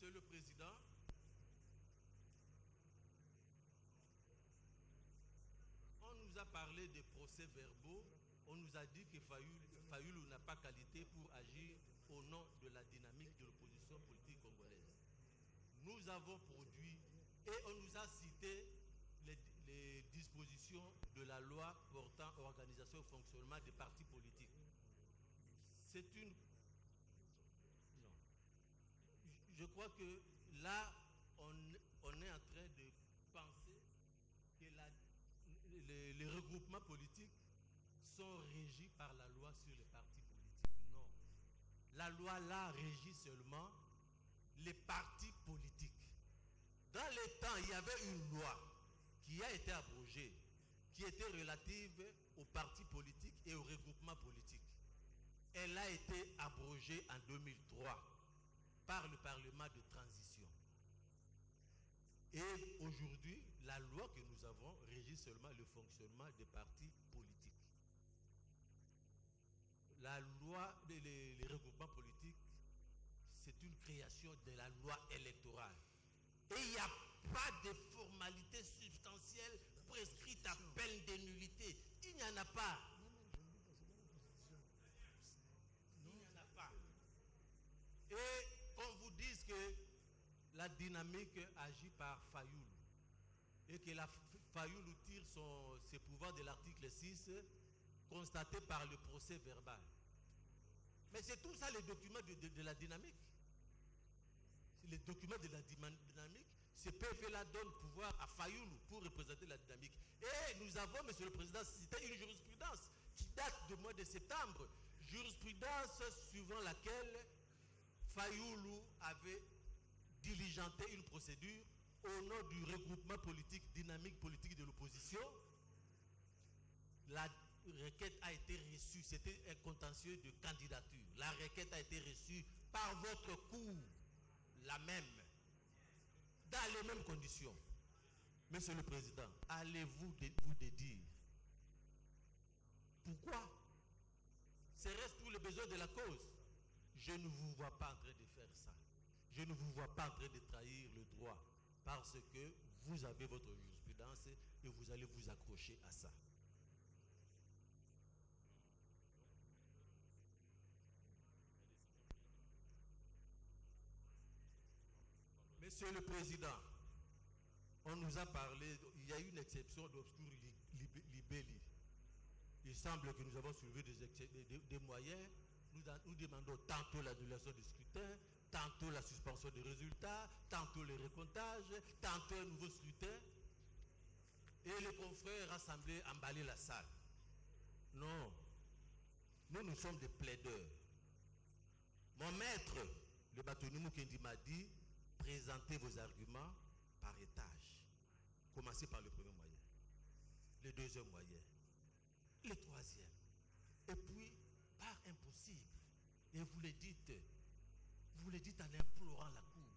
Monsieur le Président, on nous a parlé des procès verbaux, on nous a dit que Fayulu n'a pas qualité pour agir au nom de la dynamique de l'opposition politique congolaise. Nous avons produit et on nous a cité les dispositions de la loi portant organisation et fonctionnement des partis politiques. C'est une... Non. Je crois que là, on est en train de penser que les regroupements politiques sont régis par la loi sur les partis politiques. Non. La loi là régit seulement les partis politiques. Dans les temps, il y avait une loi qui a été abrogée, qui était relative aux partis politiques et aux regroupements politiques. Elle a été abrogée en 2003 par le Parlement de transition. Et aujourd'hui, la loi que nous avons régit seulement le fonctionnement des partis politiques. La loi, les regroupements politiques, c'est une création de la loi électorale. Et il n'y a pas de formalité substantielle prescrite à peine de nullité. Il n'y en a pas. Il n'y en a pas. Et qu'on vous dise que la dynamique agit par Fayulu et que la Fayulu tire ses pouvoirs de l'article 6 constaté par le procès verbal. Mais c'est tout ça les documents de la dynamique. Les documents de la dynamique, ce PV là donne pouvoir à Fayulu pour représenter la dynamique. Et nous avons, Monsieur le Président, cité une jurisprudence qui date du mois de septembre, jurisprudence suivant laquelle Fayulu avait diligenté une procédure au nom du regroupement politique, dynamique politique de l'opposition. La requête a été reçue, c'était un contentieux de candidature. La requête a été reçue par votre cour. La même, dans les mêmes conditions. Monsieur le Président, allez-vous vous dédire? Pourquoi? Serait-ce pour les besoins de la cause? Je ne vous vois pas en train de faire ça. Je ne vous vois pas en train de trahir le droit parce que vous avez votre jurisprudence et vous allez vous accrocher à ça. Monsieur le Président, on nous a parlé, il y a eu une exception d'obscur libelli. Il semble que nous avons suivi des moyens. Nous demandons tantôt l'annulation du scrutin, tantôt la suspension des résultats, tantôt le recomptage, tantôt un nouveau scrutin. Et les confrères assemblés emballaient la salle. Non, nous sommes des plaideurs. Mon maître, le bâtonnier Mukendi, m'a dit: présentez vos arguments par étage. Commencez par le premier moyen, le deuxième moyen, le troisième, et puis par impossible. Et vous le dites en implorant la cour.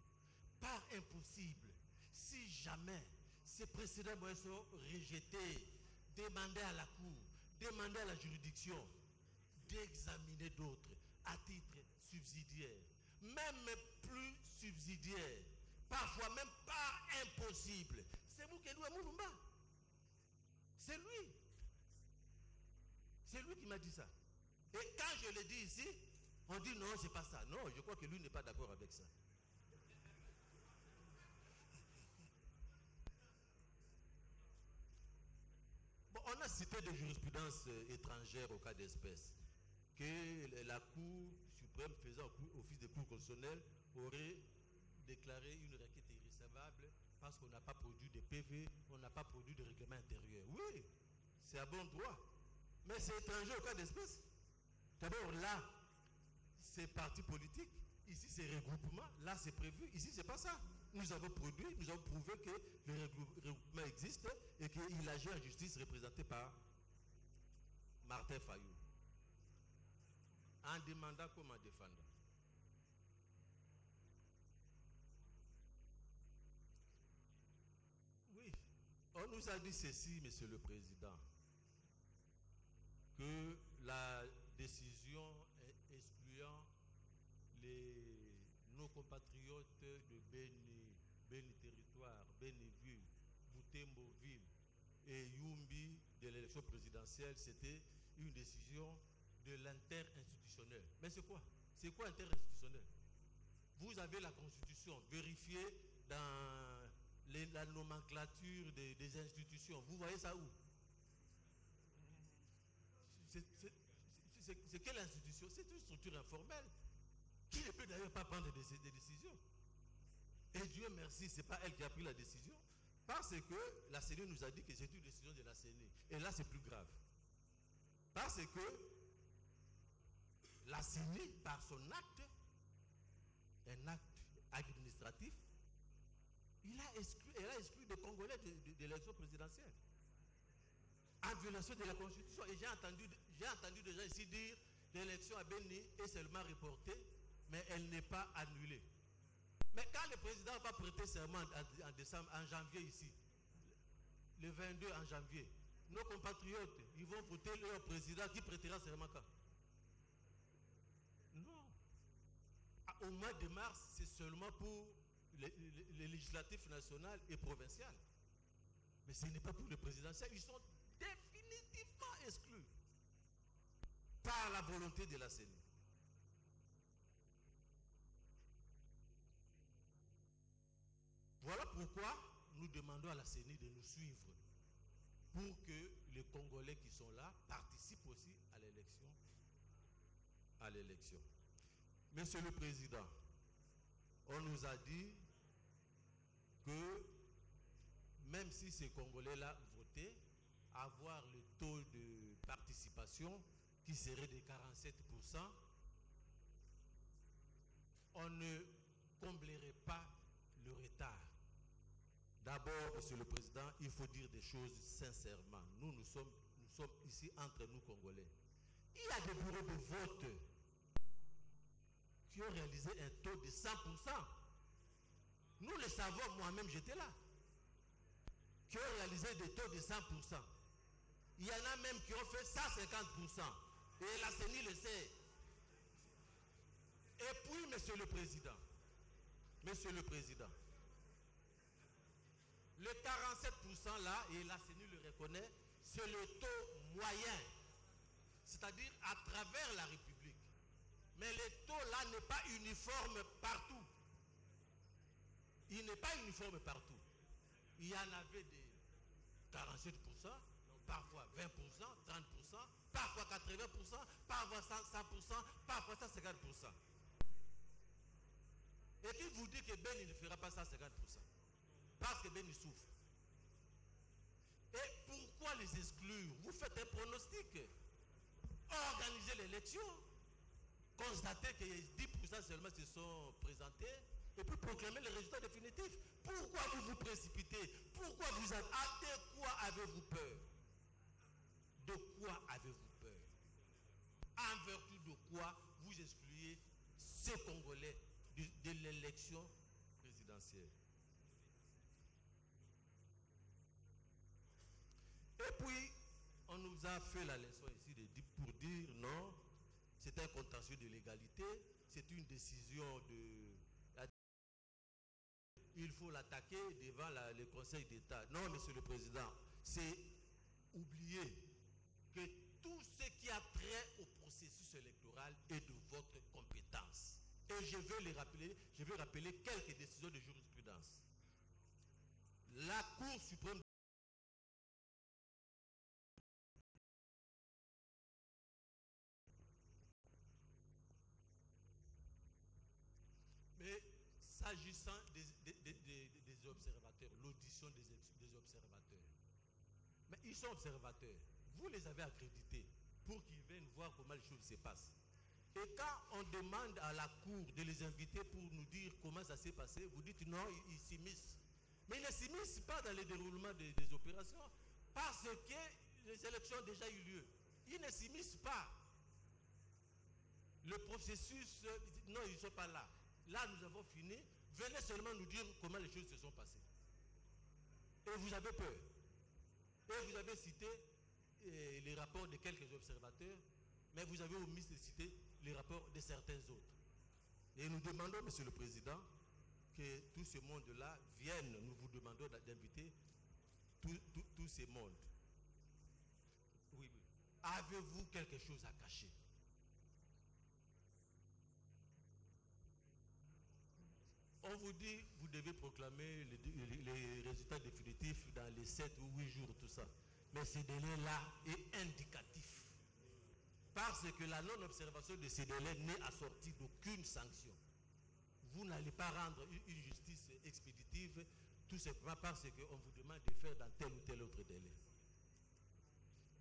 Par impossible, si jamais ces précédents moyens sont rejetés, demandez à la cour, demandez à la juridiction d'examiner d'autres à titre subsidiaire. Même plus subsidiaire, parfois même pas impossible. C'est Mukendi Mulumba. C'est lui. C'est lui qui m'a dit ça. Et quand je le dis ici, on dit non, c'est pas ça. Non, je crois que lui n'est pas d'accord avec ça. Bon, on a cité des jurisprudences étrangères au cas d'espèce, que la Cour suprême faisant office de Cour constitutionnelle aurait déclaré une requête irrecevable parce qu'on n'a pas produit de PV, on n'a pas produit de règlement intérieur. Oui, c'est à bon droit, mais c'est étranger au cas d'espèce. D'abord là, c'est parti politique, ici c'est regroupement, là c'est prévu, ici c'est pas ça. Nous avons produit, nous avons prouvé que le regroupement existe et qu'il agit en justice représenté par Martin Fayulu. En demandant comment défendre. Oui, on nous a dit ceci, Monsieur le Président, que la décision excluant nos compatriotes côte de Beni, Beni territoire, Beni ville, Butembo ville et Yumbi de l'élection présidentielle, c'était une décision de l'inter-institutionnel. Mais c'est quoi? C'est quoi inter-institutionnel? Vous avez la constitution vérifiée dans la nomenclature des institutions. Vous voyez ça où? C'est quelle institution? C'est une structure informelle qui ne peut d'ailleurs pas prendre des décisions. Et Dieu merci, ce n'est pas elle qui a pris la décision, parce que la CENI nous a dit que c'est une décision de la CENI. Et là, c'est plus grave. Parce que la CENI, par son acte, un acte administratif, elle a exclu des Congolais de l'élection présidentielle. En violation de la Constitution. Et j'ai entendu des gens ici dire l'élection à Beni est seulement reportée, mais elle n'est pas annulée. Mais quand le président va prêter serment en janvier ici, le 22 en janvier, nos compatriotes, ils vont voter leur président qui prêtera serment quand? Non. Au mois de mars, c'est seulement pour les législatifs nationales et provinciales. Mais ce n'est pas pour les présidentielles. Ils sont définitivement exclus par la volonté de la CENI. Voilà pourquoi nous demandons à la CENI de nous suivre pour que les Congolais qui sont là participent aussi à l'élection. Monsieur le Président, on nous a dit que même si ces Congolais-là votaient, avoir le taux de participation qui serait de 47%, on ne comblerait pas le retard. D'abord, Monsieur le Président, il faut dire des choses sincèrement. Nous sommes ici entre nous Congolais. Il y a des bureaux de vote qui ont réalisé un taux de 100%. Nous le savons, moi-même j'étais là. Qui ont réalisé des taux de 100%. Il y en a même qui ont fait 150%. Et la CENI le sait. Et puis, Monsieur le Président, le 47% là, et la CENI le reconnaît, c'est le taux moyen. C'est-à-dire à travers la République. Mais le taux là n'est pas uniforme partout. Il n'est pas uniforme partout. Il y en avait des 47%, parfois 20%, 30%, parfois 80%, parfois 100%, parfois 150%. Et qui vous dit que Beni ne fera pas 150%? Parce que Beni souffre. Et pourquoi les exclure? Vous faites un pronostic. Organisez l'élection. Constatez que 10% seulement se sont présentés. Et puis proclamer les résultats définitifs. Pourquoi vous vous précipitez? Pourquoi vous avez... De quoi avez-vous peur? De quoi avez-vous peur? En vertu de quoi vous excluez ces Congolais de l'élection présidentielle? Et puis, on nous a fait la leçon ici pour dire non, c'est un contentieux de l'égalité, c'est une décision de... Il faut l'attaquer devant le Conseil d'État. Non, Monsieur le Président, c'est oublier que tout ce qui a trait au processus électoral est de votre compétence. Et je vais les rappeler, je vais rappeler quelques décisions de jurisprudence. La Cour suprême mais s'agissant des observateurs, l'audition des observateurs. Mais ils sont observateurs. Vous les avez accrédités pour qu'ils viennent voir comment les choses se passent. Et quand on demande à la Cour de les inviter pour nous dire comment ça s'est passé, vous dites non, ils s'immiscent. Mais ils ne s'immiscent pas dans le déroulement des opérations parce que les élections ont déjà eu lieu. Ils ne s'immiscent pas. Le processus, non, ils ne sont pas là. Là, nous avons fini. Venez seulement nous dire comment les choses se sont passées. Et vous avez peur. Et vous avez cité les rapports de quelques observateurs, mais vous avez omis de citer les rapports de certains autres. Et nous demandons, Monsieur le Président, que tout ce monde-là vienne. Nous vous demandons d'inviter tout ce monde. Oui, oui. Avez-vous quelque chose à cacher? On vous dit, vous devez proclamer les résultats définitifs dans les 7 ou 8 jours, tout ça. Mais ce délai-là est indicatif. Parce que la non-observation de ces délais n'est assortie d'aucune sanction. Vous n'allez pas rendre une justice expéditive, tout simplement parce qu'on vous demande de faire dans tel ou tel autre délai.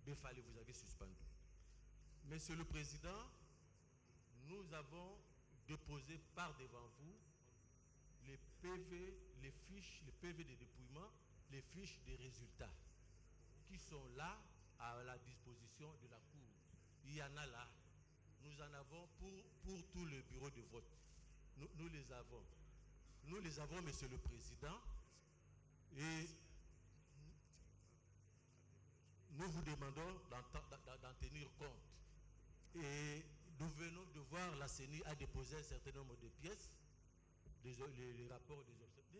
Mais fallait vous avez suspendu. Monsieur le Président, nous avons déposé par devant vous les PV, les fiches, les PV de dépouillement, les fiches des résultats qui sont là à la disposition de la Cour. Il y en a là. Nous en avons pour tout le bureau de vote. Nous les avons. Nous les avons, Monsieur le Président. Et nous vous demandons d'en tenir compte. Et nous venons de voir la CENI a déposé un certain nombre de pièces. Les rapports des observateurs.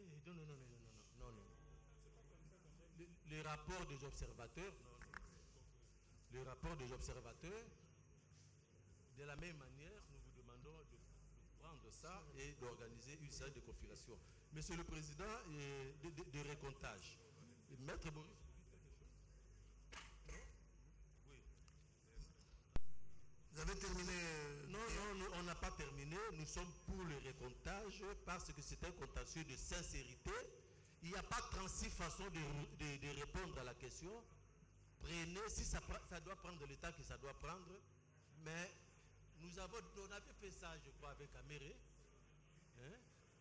Non. Les rapports des observateurs. Les rapports des observateurs. De la même manière, nous vous demandons de prendre ça et d'organiser une séance de confirmation. Monsieur le Président, de recomptage. Maître Boris. Vous avez terminé? Non, on n'a pas terminé. Nous sommes pour le recomptage parce que c'est un contentieux de sincérité. Il n'y a pas 36 façons de répondre à la question. Prenez, si ça doit prendre le temps que ça doit prendre. Mais on avait fait ça, je crois, avec Améré. Hein?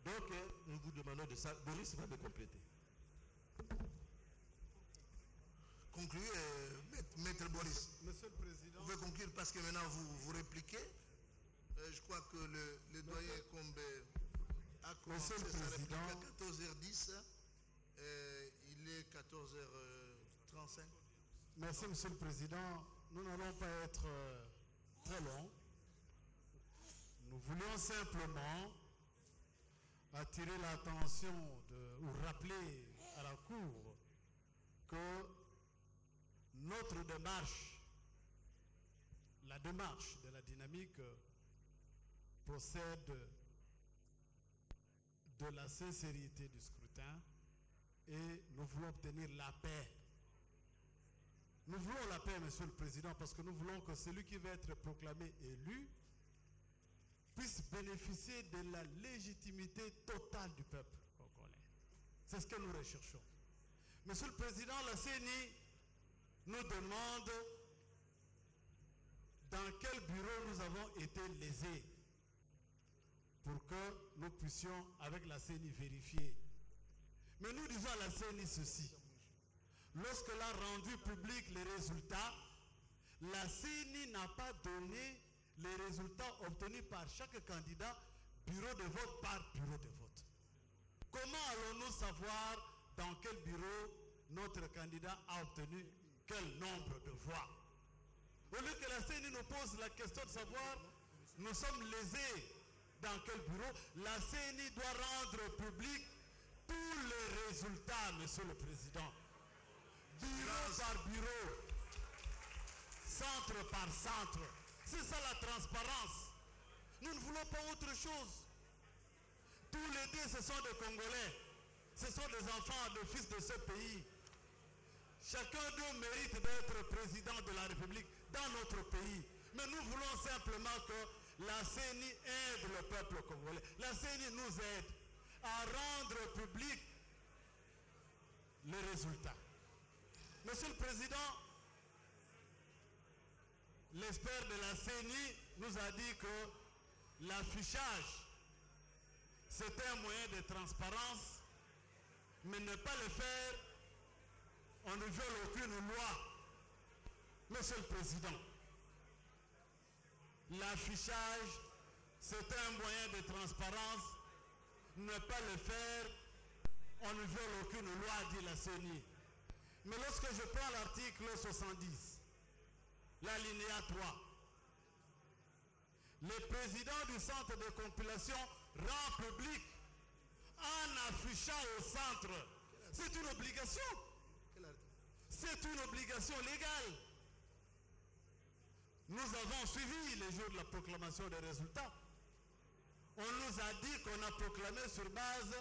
Donc, nous vous demandons de ça. Boris va me compléter. Concluez, Maître Boris. Monsieur le Président. Vous pouvez conclure parce que maintenant vous répliquez. Je crois que le doyen Kombe a commencé sa réplique à 14h10. Il est 14h35. Merci, Monsieur le Président. Nous n'allons pas être très longs. Nous voulions simplement attirer l'attention ou rappeler à la Cour que notre démarche, la démarche de la dynamique procède de la sincérité du scrutin et nous voulons obtenir la paix. Nous voulons la paix, Monsieur le Président, parce que nous voulons que celui qui va être proclamé élu puisse bénéficier de la légitimité totale du peuple congolais. C'est ce que nous recherchons. Monsieur le Président, la CENI nous demande dans quel bureau nous avons été lésés pour que nous puissions, avec la CENI, vérifier. Mais nous disons à la CENI ceci. Lorsqu'elle a rendu public les résultats, la CENI n'a pas donné les résultats obtenus par chaque candidat, bureau de vote par bureau de vote. Comment allons-nous savoir dans quel bureau notre candidat a obtenu quel nombre de voix? Au lieu que la CENI nous pose la question de savoir nous sommes lésés dans quel bureau, la CENI doit rendre public tous les résultats, Monsieur le Président. Bureau par bureau, centre par centre. C'est ça la transparence. Nous ne voulons pas autre chose. Tous les deux, ce sont des Congolais. Ce sont des enfants, des fils de ce pays. Chacun d'eux mérite d'être président de la République dans notre pays. Mais nous voulons simplement que la CENI aide le peuple congolais. La CENI nous aide à rendre public les résultats. Monsieur le Président, l'expert de la CENI nous a dit que l'affichage, c'est un moyen de transparence, mais ne pas le faire, on ne viole aucune loi. Monsieur le Président, l'affichage, c'est un moyen de transparence, ne pas le faire, on ne viole aucune loi, dit la CENI. Mais lorsque je prends l'article 70, l'alinéa 3, le président du centre de compilation rend public, chat au centre. C'est une obligation. C'est une obligation légale. Nous avons suivi les jours de la proclamation des résultats. On nous a dit qu'on a proclamé sur base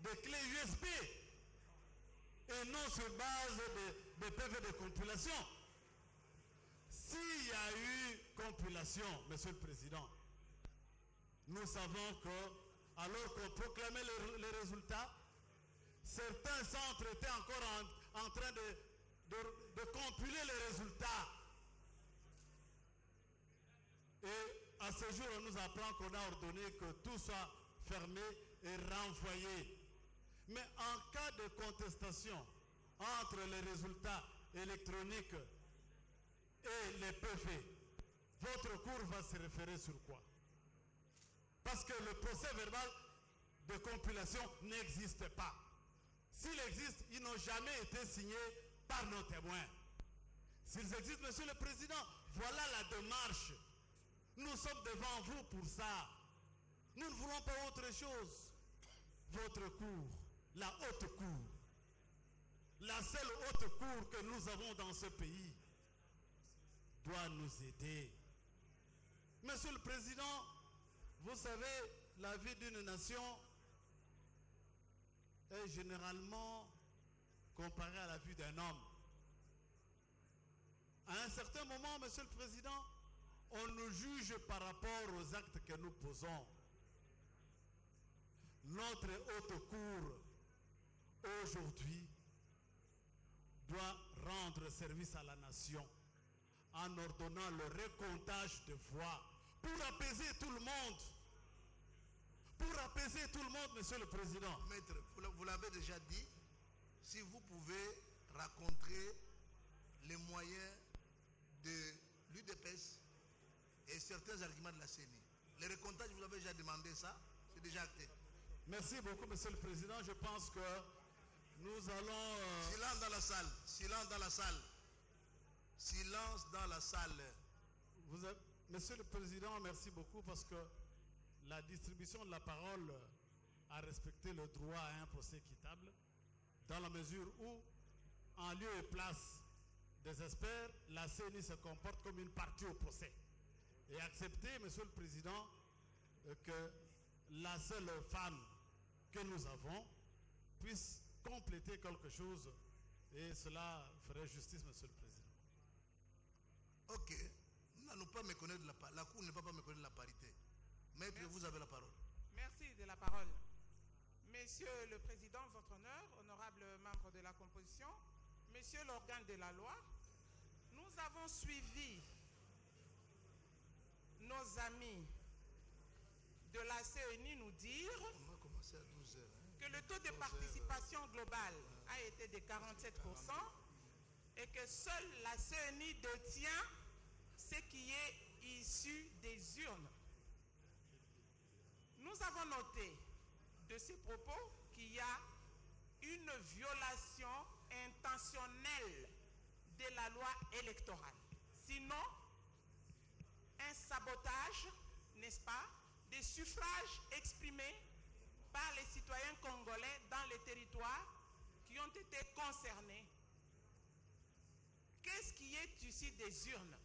de clés USB et non sur base de PV de compilation. S'il y a eu compilation, Monsieur le Président, nous savons que, alors qu'on proclamait les résultats, certains centres étaient encore en train de compiler les résultats. Et à ce jour, on nous apprend qu'on a ordonné que tout soit fermé et renvoyé. Mais en cas de contestation entre les résultats électroniques et les PV, votre cour va se référer sur quoi? Parce que le procès verbal de compilation n'existe pas. S'il existe, ils n'ont jamais été signés par nos témoins. S'ils existent, Monsieur le Président, voilà la démarche. Nous sommes devant vous pour ça. Nous ne voulons pas autre chose. Votre cour, la haute cour, la seule haute cour que nous avons dans ce pays, doit nous aider. Monsieur le Président, vous savez, la vie d'une nation est généralement comparée à la vie d'un homme. À un certain moment, Monsieur le Président, on nous juge par rapport aux actes que nous posons. Notre haute cour, aujourd'hui, doit rendre service à la nation en ordonnant le recomptage de voix pour apaiser tout le monde. Pour apaiser tout le monde, Monsieur le Président. Maître, vous l'avez déjà dit, si vous pouvez raconter les moyens de l'UDPS et certains arguments de la CENI. Les recomptages, vous avez déjà demandé ça, c'est déjà acté. Merci beaucoup, Monsieur le Président. Je pense que nous allons... Silence dans la salle. Silence dans la salle. Silence dans la salle. Vous avez... Monsieur le Président, merci beaucoup parce que la distribution de la parole a respecté le droit à un procès équitable dans la mesure où, en lieu et place des experts, la CENI se comporte comme une partie au procès. Et accepter, Monsieur le Président, que la seule femme que nous avons puisse compléter quelque chose, et cela ferait justice, Monsieur le Président. Ok. Nous pas méconnaître la Cour ne va pas méconnaître la parité. Maître, merci. Vous avez la parole. Merci de la parole. Monsieur le Président, votre honneur, honorable membre de la composition, Monsieur l'organe de la loi, nous avons suivi nos amis de la CENI nous dire que le taux de participation globale a été de 47% et que seule la CENI détient ce qui est issu des urnes. Nous avons noté de ces propos qu'il y a une violation intentionnelle de la loi électorale. Sinon, un sabotage, n'est-ce pas, des suffrages exprimés par les citoyens congolais dans les territoires qui ont été concernés. Qu'est-ce qui est issu des urnes?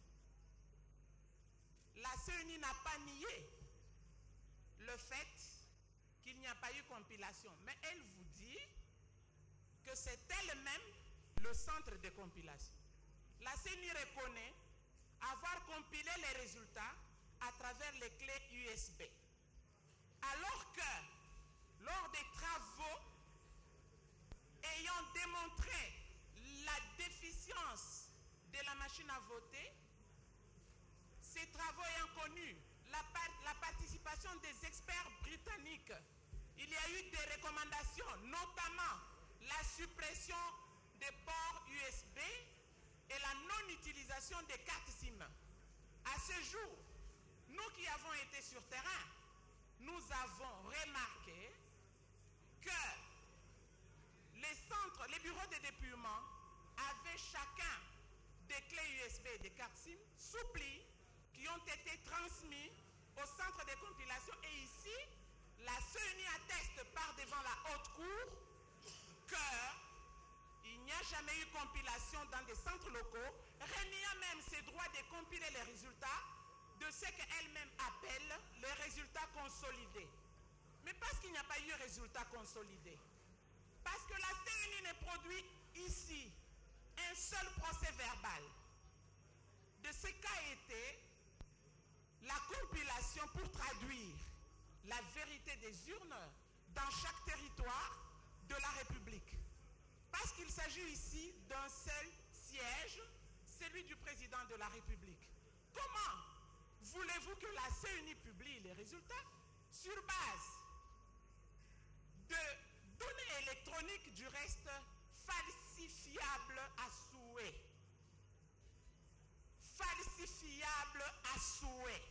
La CENI n'a pas nié le fait qu'il n'y a pas eu compilation, mais elle vous dit que c'est elle-même le centre de compilation. La CENI reconnaît avoir compilé les résultats à travers les clés USB. Alors que, lors des travaux ayant démontré la déficience de la machine à voter, ces travaux ayant connu la participation des experts britanniques, il y a eu des recommandations, notamment la suppression des ports USB et la non-utilisation des cartes SIM. À ce jour, nous qui avons été sur terrain, nous avons remarqué que les centres, les bureaux de dépouillement avaient chacun des clés USB et des cartes SIM supplies qui ont été transmises au centre de compilation. Et ici, la CENI atteste par devant la haute cour n'y a jamais eu compilation dans des centres locaux, reniant même ses droits de compiler les résultats de ce qu'elle-même appelle les résultats consolidés. Mais parce qu'il n'y a pas eu résultats consolidés, parce que la CENI ne produit ici un seul procès verbal de ce qu'a été la compilation pour traduire la vérité des urnes dans chaque territoire de la République. Parce qu'il s'agit ici d'un seul siège, celui du président de la République. Comment voulez-vous que la CENI publie les résultats? Sur base de données électroniques, du reste falsifiables à souhait. Falsifiables à souhait.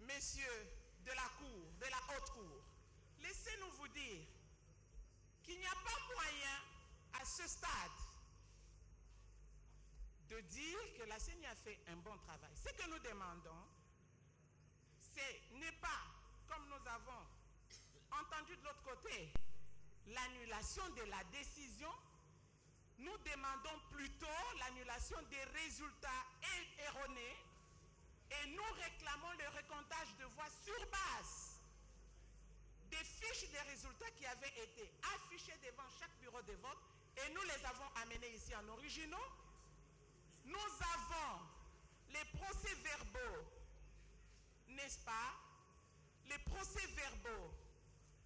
Messieurs de la Cour, de la Haute Cour, laissez-nous vous dire qu'il n'y a pas moyen à ce stade de dire que la CENI a fait un bon travail. Ce que nous demandons, ce n'est pas, comme nous avons entendu de l'autre côté, l'annulation de la décision. Nous demandons plutôt l'annulation des résultats erronés et nous réclamons le recomptage de voix sur base des fiches des résultats qui avaient été affichées devant chaque bureau de vote, et nous les avons amenés ici en originaux. Nous avons les procès-verbaux, n'est-ce pas? Les procès-verbaux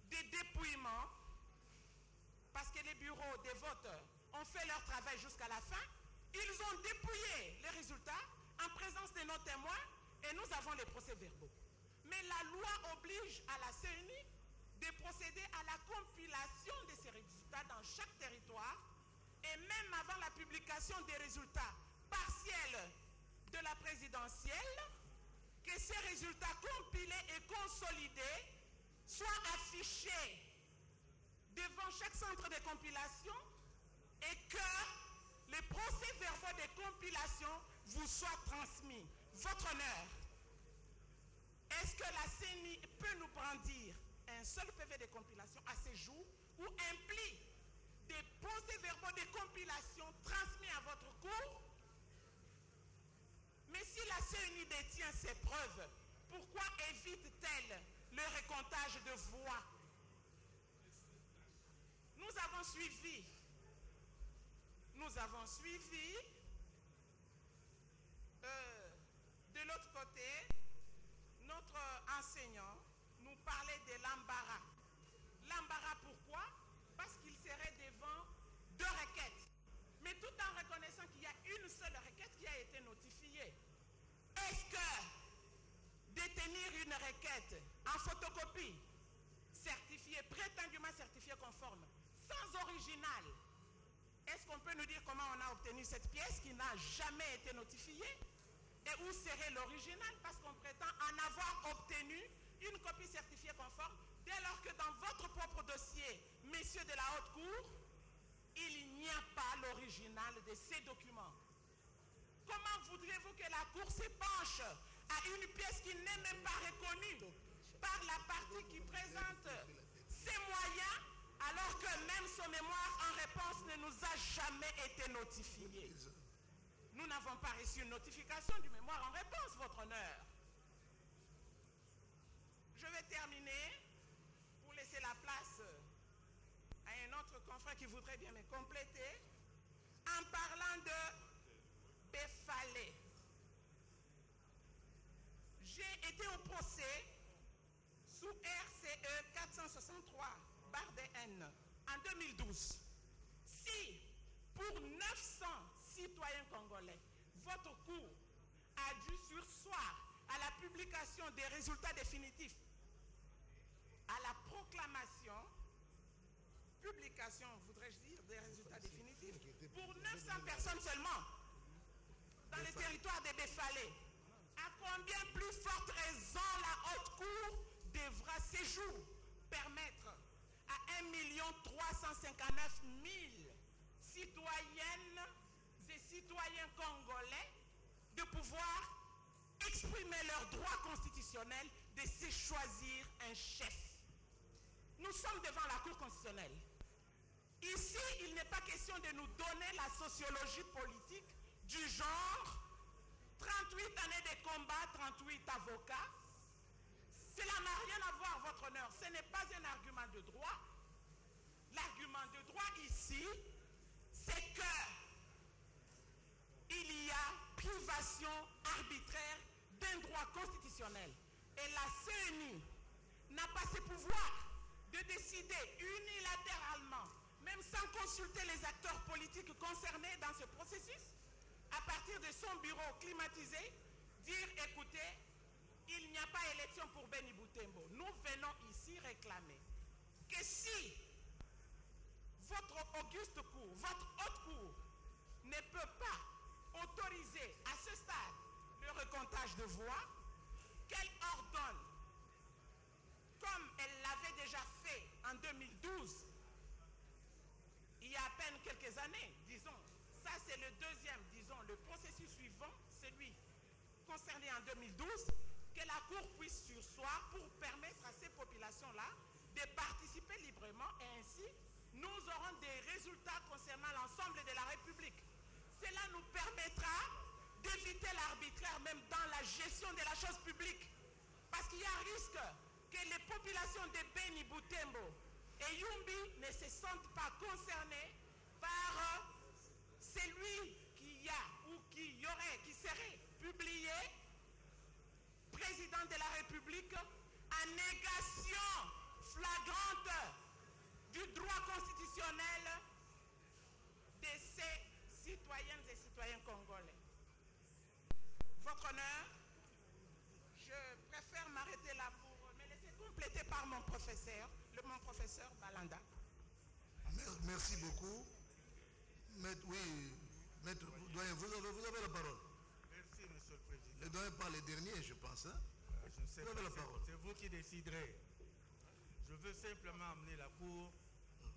des dépouillements, parce que les bureaux des voteurs ont fait leur travail jusqu'à la fin. Ils ont dépouillé les résultats en présence de nos témoins et nous avons les procès-verbaux. Mais la loi oblige à la CENI de procéder à la compilation de ces résultats dans chaque territoire, et même avant la publication des résultats partiels de la présidentielle, que ces résultats compilés et consolidés soient affichés devant chaque centre de compilation et que les procès-verbaux de compilation vous soient transmis. Votre honneur, est-ce que la CENI peut nous brandir un seul PV de compilation à ce jour ou implique des procès-verbaux de compilation transmis à votre cour? Mais si la CENI détient ces preuves, pourquoi évite-t-elle le recomptage de voix? Nous avons suivi de l'autre côté, notre enseignant nous parlait de l'embarras. L'embarras pourquoi? Parce qu'il serait devant deux requêtes. Mais tout en reconnaissant qu'il y a une seule requête qui a été notifiée. Est-ce que détenir une requête en photocopie, certifiée, prétendument certifiée conforme, sans original, est-ce qu'on peut nous dire comment on a obtenu cette pièce qui n'a jamais été notifiée? Et où serait l'original? Parce qu'on prétend en avoir obtenu une copie certifiée conforme, dès lors que dans votre propre dossier, messieurs de la Haute Cour, il n'y a pas l'original de ces documents. Comment voudrez-vous que la Cour se penche à une pièce qui n'est même pas reconnue par la partie qui présente ses moyens, alors que même son mémoire en réponse ne nous a jamais été notifiée? Nous n'avons pas reçu une notification du mémoire en réponse, votre honneur. Je vais terminer pour laisser la place à un autre confrère qui voudrait bien me compléter en parlant de Befalé. J'ai été au procès sous RCE 463-N en 2012. Si pour 900 citoyens congolais, votre cour a dû surseoir à la publication des résultats définitifs, à la proclamation, publication, voudrais-je dire, des résultats définitifs, pour 900 personnes seulement, dans le territoire des Befalé, à combien plus forte raison la Haute Cour devra ces jours permettre à 1 359 000 citoyennes et citoyens congolais de pouvoir exprimer leur droit constitutionnel de se choisir un chef. Nous sommes devant la Cour constitutionnelle. Ici, il n'est pas question de nous donner la sociologie politique du genre 38 années de combat, 38 avocats. Cela n'a rien à voir, votre honneur. Ce n'est pas un argument de droit. L'argument de droit ici, c'est que il y a privation arbitraire d'un droit constitutionnel. Et la CENI n'a pas ce pouvoir de décider unilatéralement, même sans consulter les acteurs politiques concernés dans ce processus, à partir de son bureau climatisé, dire écoutez, il n'y a pas élection pour Beni Butembo. Nous venons ici réclamer que si votre auguste cour, votre haute cour, ne peut pas autoriser à ce stade le recomptage de voix, qu'elle ordonne, comme elle l'avait déjà fait en 2012, il y a à peine quelques années, disons. Ça, c'est le deuxième, disons, le processus suivant, celui concerné en 2012, que la Cour puisse surseoir pour permettre à ces populations-là de participer librement et ainsi, nous aurons des résultats concernant l'ensemble de la République. Cela nous permettra d'éviter l'arbitraire même dans la gestion de la chose publique. Parce qu'il y a un risque que les populations de Beni, Butembo et Yumbi ne se sentent pas concernées par celui qui a ou qui serait publié président de la République en négation flagrante du droit constitutionnel de ces citoyennes et citoyens congolais. Votre honneur, je préfère m'arrêter là pour me laisser compléter par mon professeur Balanda. Merci beaucoup. Oui, maître, doyen, vous avez la parole. Merci, monsieur le président. Le doyen parle les derniers, je pense. Hein? Je ne sais pas, c'est vous qui déciderez. Je veux simplement amener la Cour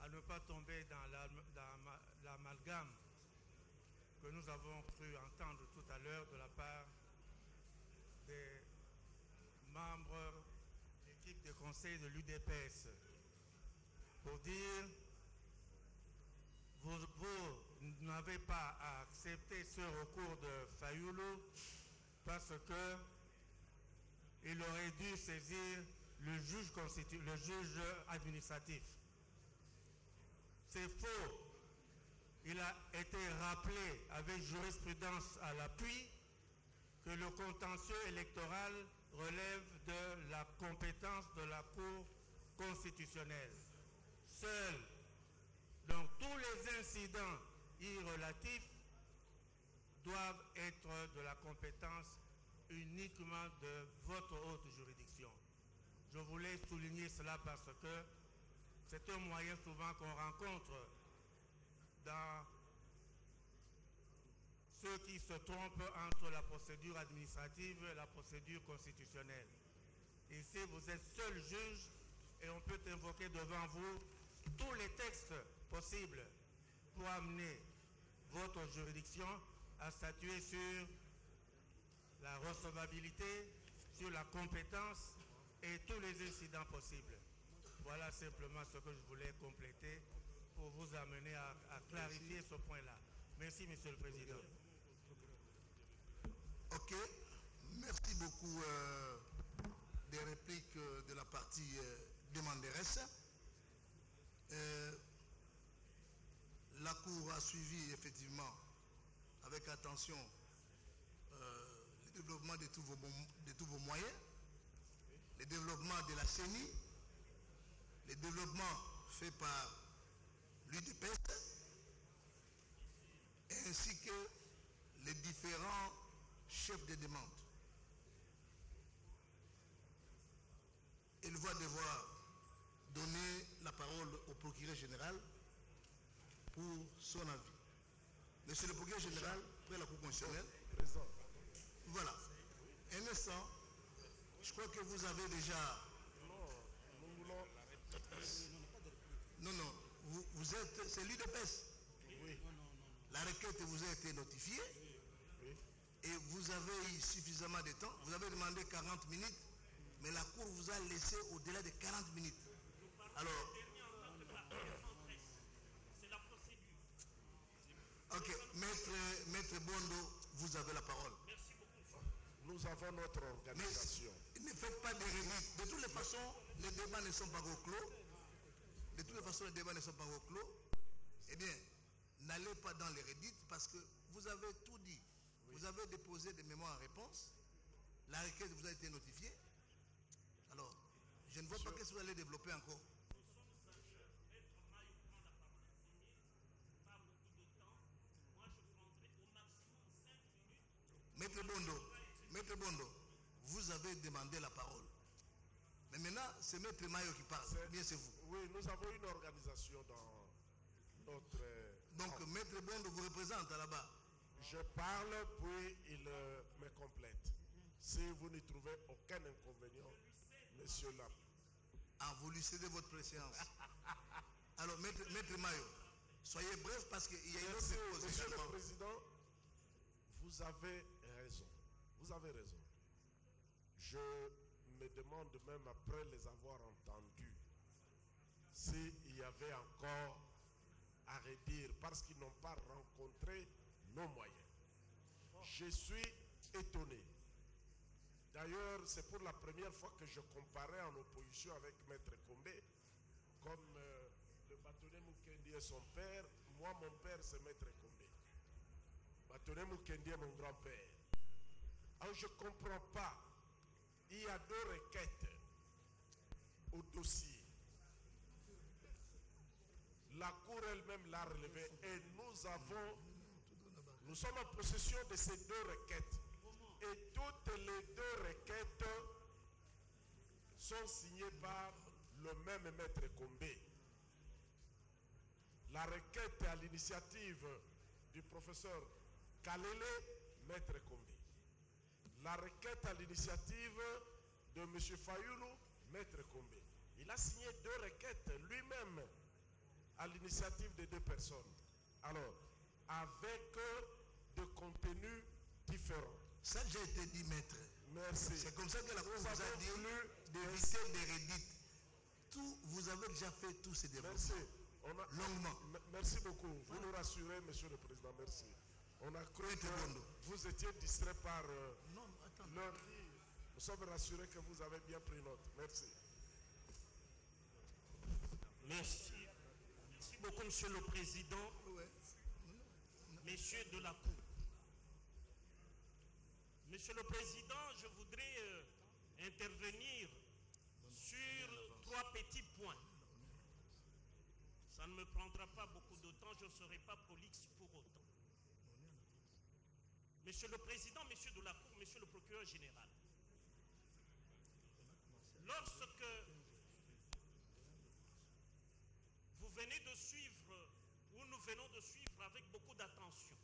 à ne pas tomber dans l'amalgame que nous avons cru entendre tout à l'heure de la part des membres de l'équipe de conseil de l'UDPS pour dire vous n'avez pas à accepter ce recours de Fayulu parce que il aurait dû saisir le juge administratif. C'est faux. Il a été rappelé avec jurisprudence à l'appui que le contentieux électoral relève de la compétence de la Cour constitutionnelle. Seul. Donc tous les incidents irrelatifs doivent être de la compétence uniquement de votre haute juridiction. Je voulais souligner cela parce que c'est un moyen souvent qu'on rencontre dans ceux qui se trompent entre la procédure administrative et la procédure constitutionnelle. Ici, vous êtes seul juge et on peut invoquer devant vous tous les textes possibles pour amener votre juridiction à statuer sur la recevabilité, sur la compétence et tous les incidents possibles. Voilà simplement ce que je voulais compléter pour vous amener à clarifier ce point-là. Merci, monsieur le président. Ok, merci beaucoup des répliques de la partie demanderesse. La Cour a suivi effectivement avec attention le développement de tous vos moyens, le développement de la CENI, le développement fait par l'UDPS, ainsi que les différents chefs de demande. Elle va devoir donner la parole au procureur général pour son avis. Monsieur le procureur général, près la Cour constitutionnelle. Voilà. Un instant, je crois que vous avez déjà... Non, non, vous êtes... C'est l'UDPS. Oui. La requête vous a été notifiée. Oui. Et vous avez eu suffisamment de temps. Vous avez demandé 40 minutes, mais la Cour vous a laissé au-delà de 40 minutes. Alors, c'est la procédure. Ok, Maître Bondo, vous avez la parole. Merci beaucoup. Nous avons notre organisation. Mais ne faites pas de remarques. De toutes les façons, les débats ne sont pas reclos. De toutes les façons, les débats ne sont pas reclos. Eh bien, n'allez pas dans les redites parce que vous avez tout dit. Oui. Vous avez déposé des mémoires en réponse. La requête vous a été notifiée. Alors, je ne vois pas qu'est-ce que vous allez développer encore. Maître Bondo, vous avez demandé la parole. Mais maintenant, c'est Maître Mayo qui parle. Bien, c'est vous. Oui, nous avons une organisation dans notre... Donc, Maître Bondo vous représente là-bas. Je parle, puis il me complète. Si vous n'y trouvez aucun inconvénient, monsieur Lam. Ah, vous lui cédez votre préséance. Alors, Maître Mayo, soyez bref parce qu'il y a une autre chose. Monsieur le Président, vous avez raison. Vous avez raison. Je me demande même après les avoir entendus s'il y avait encore à redire parce qu'ils n'ont pas rencontré nos moyens. Je suis étonné. D'ailleurs, c'est pour la première fois que je comparais en opposition avec Maître Kombe, comme le bâtonnier Mukendi est son père, moi mon père c'est Maître Kombe. Bâtonnier Mukendi est mon grand-père. Alors je ne comprends pas, il y a deux requêtes au dossier. La Cour elle-même l'a relevé et nous sommes en possession de ces deux requêtes. Et toutes les deux requêtes sont signées par le même Maître Kombe. La requête à l'initiative du professeur Kalele, Maître Kombe. La requête à l'initiative de M. Fayulu, Maître Kombe. Il a signé deux requêtes lui-même à l'initiative de deux personnes. Alors, avec des contenus différents. Ça, j'ai été dit, Maître. Merci. C'est comme ça que la Cour vous a dit d'éviter des redites. Vous avez déjà fait tous ces débats. Merci. Longuement. Merci beaucoup. Vous nous rassurez, Monsieur le Président. Merci. On a cru que vous étiez distrait par leur livre. Nous sommes rassurés que vous avez bien pris note. Merci. Merci. Merci beaucoup, Monsieur le Président. Ouais. Messieurs de la Cour. Monsieur le Président, je voudrais intervenir sur trois petits points. Ça ne me prendra pas beaucoup de temps, je ne serai pas prolixe pour autant. Monsieur le Président, Monsieur de la Cour, Monsieur le Procureur Général, lorsque vous venez de suivre, ou nous venons de suivre avec beaucoup d'attention,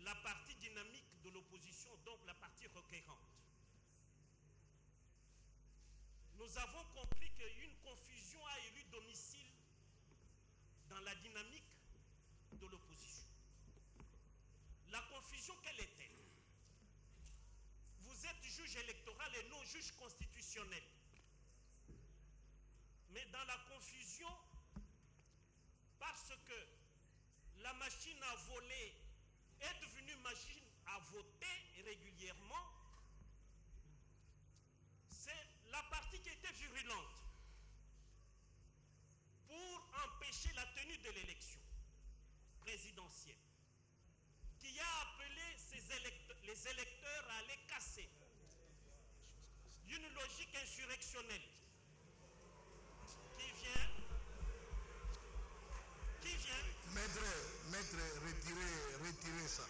la partie dynamique de l'opposition, donc la partie requérante. Nous avons compris qu'une confusion a élu domicile dans la dynamique de l'opposition. La confusion, quelle est-elle? Vous êtes juge électoral et non juge constitutionnel. Mais dans la confusion, parce que la machine à voler est devenue machine à voter régulièrement, c'est la partie qui était virulente pour empêcher la tenue de l'élection présidentielle, qui a appelé les électeurs à les casser. Une logique insurrectionnelle qui vient... Maître, retirez ça.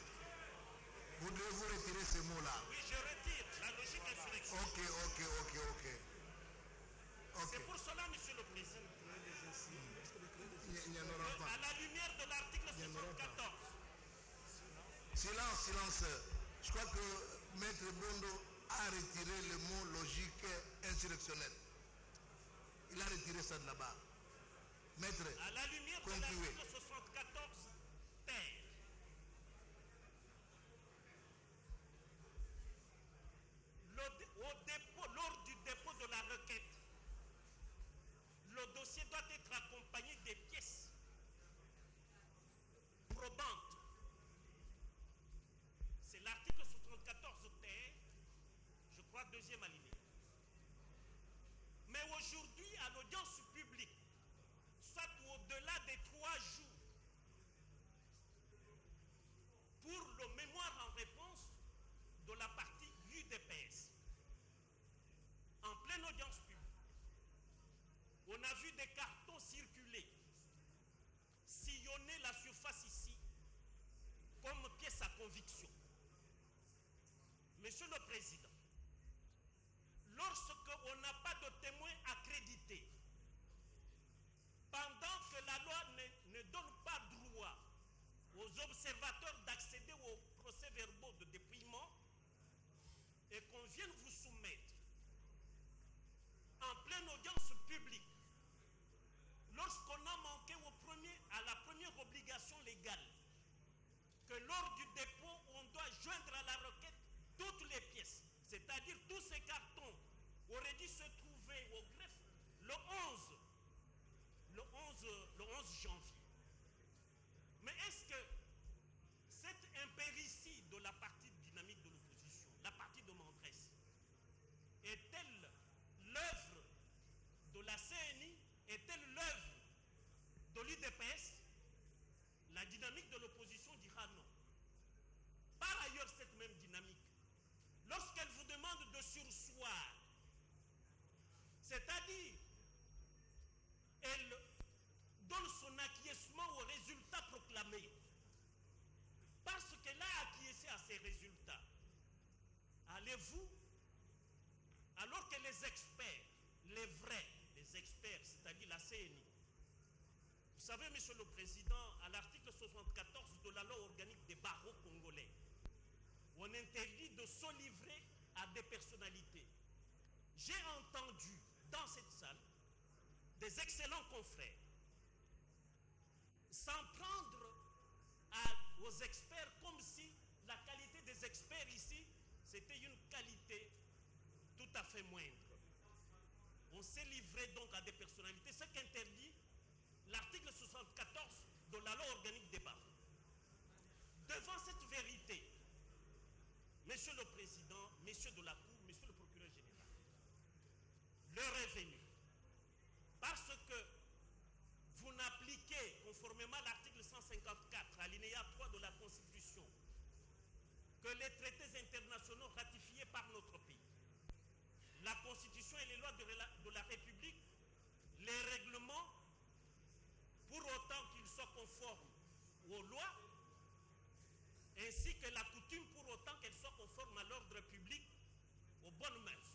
Vous devez vous retirer ces mots-là. Oui, je retire la logique insurrectionnelle. Ok. C'est pour cela, Monsieur le Président. Il n'y en aura pas. À la lumière de l'article 74. Silence. Je crois que Maître Bondo a retiré le mot logique insurrectionnelle. Il a retiré ça de là-bas. Maître, à la lumière de l'article 74, terre. Lors du dépôt de la requête, jugé Malimé. Mais aujourd'hui, à l'audience publique, soit au-delà des 3 jours, pour le mémoire en réponse de la partie UDPS, en pleine audience publique, on a vu des cartons circuler, sillonner la surface ici, comme pièce à conviction. Monsieur le Président, lorsqu'on n'a pas de témoin accrédité, pendant que la loi ne donne pas droit aux observateurs d'accéder aux procès-verbaux de dépouillement et qu'on vienne vous soumettre en pleine audience publique, lorsqu'on a manqué à la première obligation légale, que lors du dépôt, on doit joindre à la requête toutes les pièces, c'est-à-dire tous ces cartons auraient dû se trouver au greffe le 11 janvier. Mais est-ce que cette impéritie de la partie dynamique de l'opposition, la partie de Mandresse, est-elle l'œuvre de la CENI? Est-elle l'œuvre de l'UDPS? La dynamique de l'opposition dira non. Par ailleurs, cette même dynamique, lorsqu'elle vous demande de surseoir, c'est-à-dire elle donne son acquiescement aux résultats proclamés, parce qu'elle a acquiescé à ces résultats, allez-vous, alors que les experts, les vrais, les experts, c'est-à-dire la CENI, vous savez, Monsieur le Président, à l'article 74 de la loi organique des barreaux congolais, on interdit de se livrer à des personnalités. J'ai entendu dans cette salle des excellents confrères s'en prendre aux experts comme si la qualité des experts ici, c'était une qualité tout à fait moindre. On s'est livré donc à des personnalités, ce qu'interdit l'article 74 de la loi organique des barreaux. Devant cette vérité, Monsieur le Président, Messieurs de la Cour, Monsieur le Procureur Général, l'heure est venue. Parce que vous n'appliquez, conformément à l'article 154, alinéa 3 de la Constitution, que les traités internationaux ratifiés par notre pays, la Constitution et les lois de la République, les règlements, pour autant qu'ils soient conformes aux lois, ainsi que la coutume, pour autant qu'elle soit conforme à l'ordre public, aux bonnes mœurs.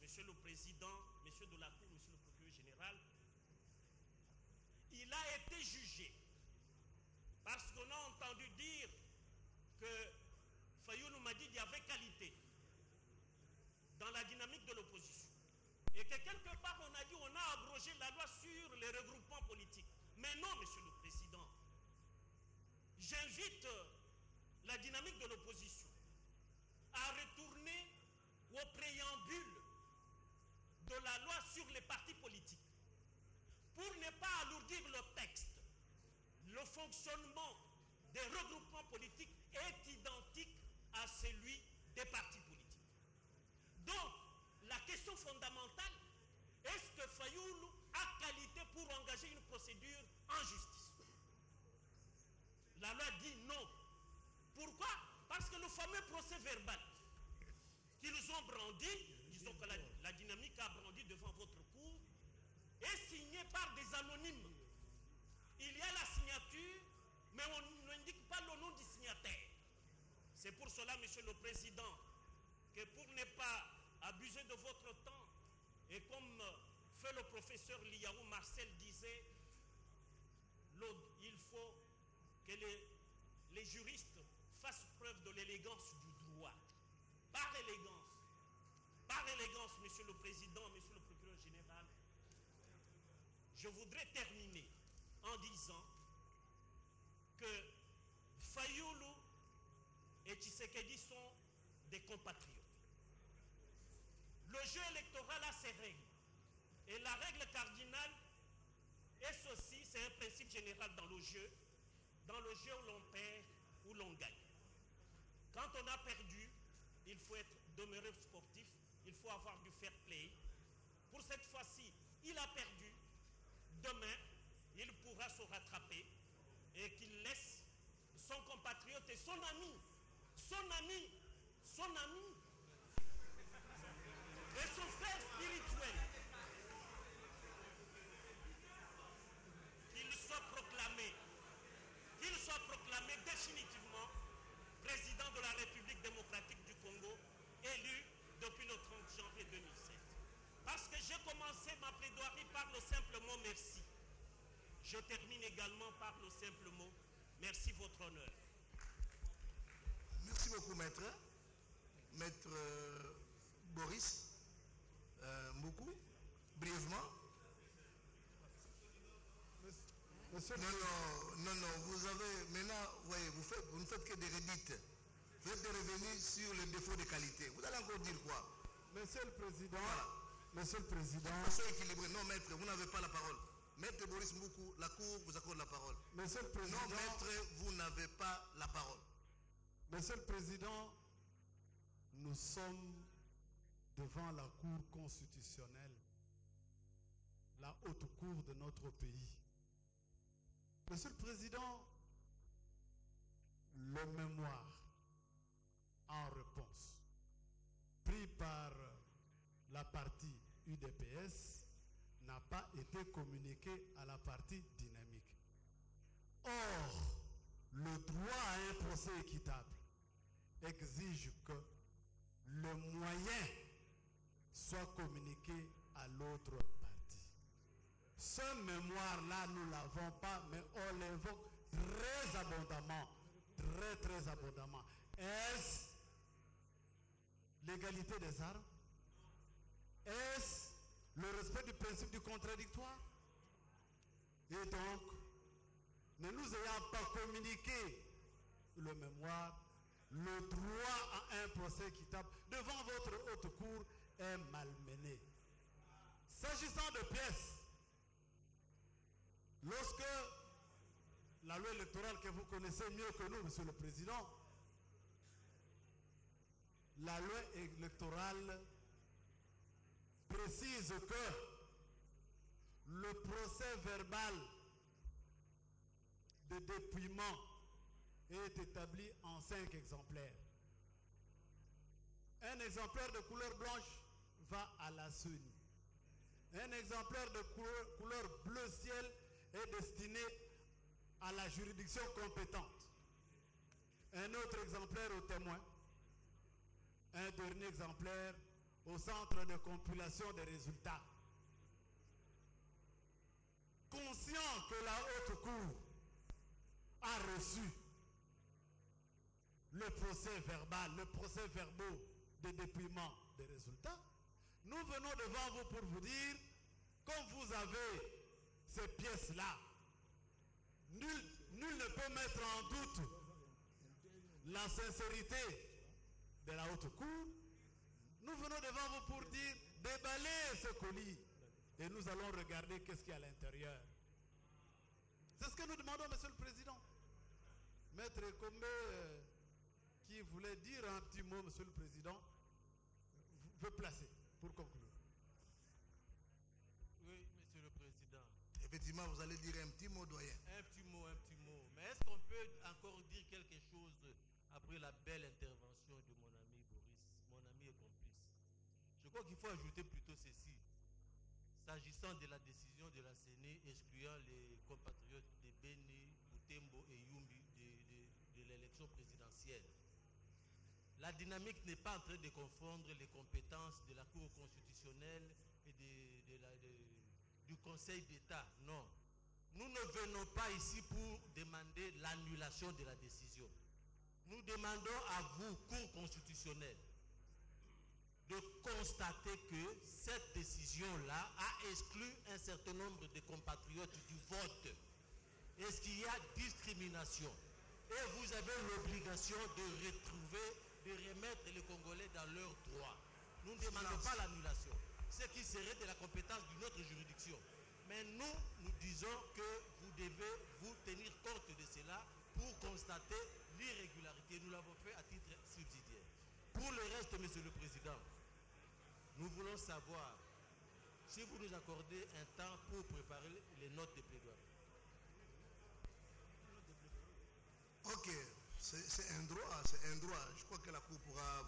Monsieur le Président, Monsieur de la Cour, Monsieur le Procureur Général, il a été jugé parce qu'on a entendu dire que Fayulu m'a dit qu'il y avait qualité dans la dynamique de l'opposition. Et que quelque part on a dit qu'on a abrogé la loi sur les regroupements politiques. Mais non, Monsieur le Président. J'invite la dynamique de l'opposition à retourner au préambule de la loi sur les partis politiques pour ne pas alourdir le texte. Le fonctionnement des regroupements politiques est identique à celui des partis politiques. Donc, la question fondamentale, est-ce que Fayulu a qualité pour engager une procédure en justice? La loi dit non. Pourquoi? Parce que le fameux procès verbal qu'ils ont brandi, disons que la dynamique a brandi devant votre cour, est signé par des anonymes. Il y a la signature, mais on n'indique pas le nom du signataire. C'est pour cela, Monsieur le Président, que pour ne pas abuser de votre temps, et comme fait le professeur Liaou Marcel disait, il faut que les juristes fassent preuve de l'élégance du droit. Par élégance, Monsieur le Président, Monsieur le Procureur Général, je voudrais terminer en disant que Fayulu et Tshisekedi sont des compatriotes. Le jeu électoral a ses règles. Et la règle cardinale est ceci, c'est un principe général dans le jeu. Dans le jeu où l'on perd, où l'on gagne. Quand on a perdu, il faut être demeurer sportif, il faut avoir du fair play. Pour cette fois-ci, il a perdu. Demain, il pourra se rattraper et qu'il laisse son compatriote et son ami et son frère spirituel qu'il soit proclamé définitivement président de la République démocratique du Congo, élu depuis le 30 janvier 2016. Parce que j'ai commencé ma plaidoirie par le simple mot merci. Je termine également par le simple mot merci, votre honneur. Merci beaucoup, maître. Maître Boris, beaucoup, brièvement. Monsieur non, vous avez, maintenant, voyez, vous ne faites que des redites. Vous êtes revenu sur le défaut de qualité. Vous allez encore dire quoi? Monsieur le Président, voilà. Monsieur le Président. Équilibré. Non, maître, vous n'avez pas la parole. Maître Boris Moukou, la Cour vous accorde la parole. Monsieur le Président. Non, maître, vous n'avez pas la parole. Monsieur le Président, nous sommes devant la Cour constitutionnelle, la haute cour de notre pays. Monsieur le Président, le mémoire en réponse pris par la partie UDPS n'a pas été communiqué à la partie dynamique. Or, le droit à un procès équitable exige que le moyen soit communiqué à l'autre partie. Ce mémoire-là, nous ne l'avons pas, mais on l'évoque très abondamment. Très, très abondamment. Est-ce l'égalité des armes? Est-ce le respect du principe du contradictoire? Et donc, ne nous ayant pas communiqué le mémoire, le droit à un procès équitable devant votre haute cour est malmené. S'agissant de pièces, lorsque la loi électorale que vous connaissez mieux que nous, Monsieur le Président, la loi électorale précise que le procès verbal de dépouillement est établi en 5 exemplaires. Un exemplaire de couleur blanche va à la CENI. Un exemplaire de couleur bleu ciel est destiné à la juridiction compétente. Un autre exemplaire au témoin. Un dernier exemplaire au centre de compilation des résultats. Conscient que la haute cour a reçu le procès verbal, le procès verbaux de dépouillement des résultats, nous venons devant vous pour vous dire, comme vous avez ces pièces-là, nul ne peut mettre en doute la sincérité de la haute cour. Nous venons devant vous pour dire, déballez ce colis et nous allons regarder qu'est-ce qu'il y a à l'intérieur. C'est ce que nous demandons, Monsieur le Président. Maître Kombe, qui voulait dire un petit mot, Monsieur le Président, veut placer pour conclure. Oui, Monsieur le Président. Effectivement, vous allez dire un petit mot, doyen. Un petit mot. Mais est-ce qu'on peut encore dire quelque chose après la belle intervention de mon ami Boris, mon ami et complice? Je crois qu'il faut ajouter plutôt ceci. S'agissant de la décision de la CENI excluant les compatriotes de Beni, Butembo et Yumbi de l'élection présidentielle, la dynamique n'est pas en train de confondre les compétences de la Cour constitutionnelle et du Conseil d'État. Non. Nous ne venons pas ici pour demander l'annulation de la décision. Nous demandons à vous, Cour constitutionnelle, de constater que cette décision-là a exclu un certain nombre de compatriotes du vote. Est-ce qu'il y a discrimination? Et vous avez l'obligation de remettre les Congolais dans leurs droits. Nous ne demandons pas l'annulation, ce qui serait de la compétence d'une autre juridiction. Mais nous, nous disons que vous devez vous tenir compte de cela pour constater l'irrégularité. Nous l'avons fait à titre subsidiaire. Pour le reste, Monsieur le Président, nous voulons savoir si vous nous accordez un temps pour préparer les notes de plaidoyer. Ok, c'est un droit, c'est un droit. Je crois que la Cour pourra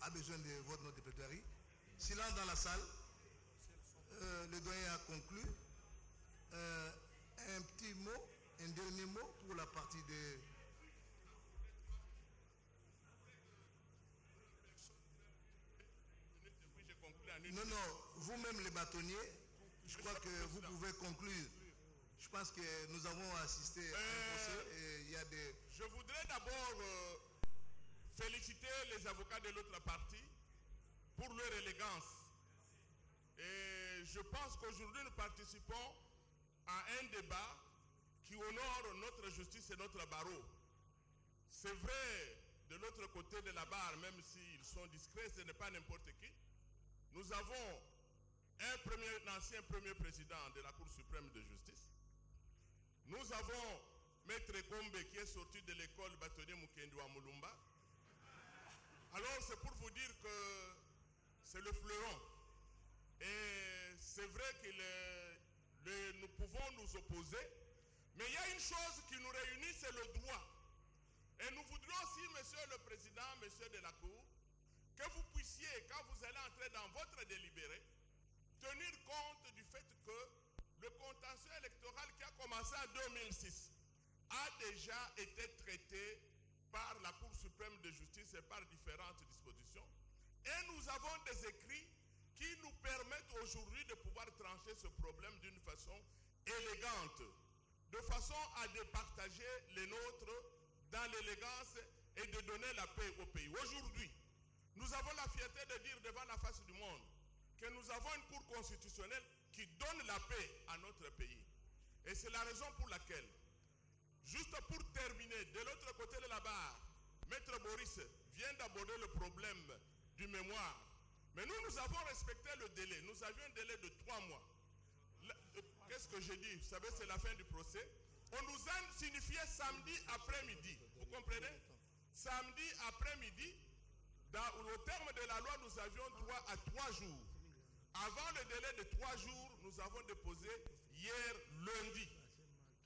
a besoin de votre note de plaidoyer. Silence dans la salle. Le doyen a conclu. Un petit mot, un dernier mot pour la partie de... Non, non, vous-même les bâtonniers, je crois que vous pouvez conclure. Je pense que nous avons assisté à un procès et il y a des... Je voudrais d'abord féliciter les avocats de l'autre partie pour leur élégance. Et je pense qu'aujourd'hui nous participons à un débat qui honore notre justice et notre barreau. C'est vrai, de l'autre côté de la barre, même s'ils sont discrets, ce n'est pas n'importe qui. Nous avons un ancien premier président de la Cour suprême de justice. Nous avons Maître Kombe qui est sorti de l'école bâtonnier Mukendi à Mulumba. Alors c'est pour vous dire que c'est le fleuron. Et c'est vrai que nous pouvons nous opposer. Mais il y a une chose qui nous réunit, c'est le droit. Et nous voudrions aussi, Monsieur le Président, Monsieur de la Cour, que vous puissiez, quand vous allez entrer dans votre délibéré, tenir compte du fait que le contentieux électoral qui a commencé en 2006 a déjà été traité par la Cour suprême de justice et par différentes dispositions. Et nous avons des écrits qui nous permettent aujourd'hui de pouvoir trancher ce problème d'une façon élégante, de façon à départager les nôtres dans l'élégance et de donner la paix au pays. Aujourd'hui, nous avons la fierté de dire devant la face du monde que nous avons une Cour constitutionnelle qui donne la paix à notre pays. Et c'est la raison pour laquelle, juste pour terminer, de l'autre côté de la barre, Maître Boris vient d'aborder le problème du mémoire. Mais nous avons respecté le délai. Nous avions un délai de 3 mois. Qu'est-ce que j'ai dit? Vous savez, c'est la fin du procès. On nous a signifié samedi après-midi. Vous comprenez? Samedi après-midi, au terme de la loi, nous avions droit à 3 jours. Avant le délai de 3 jours, nous avons déposé hier lundi.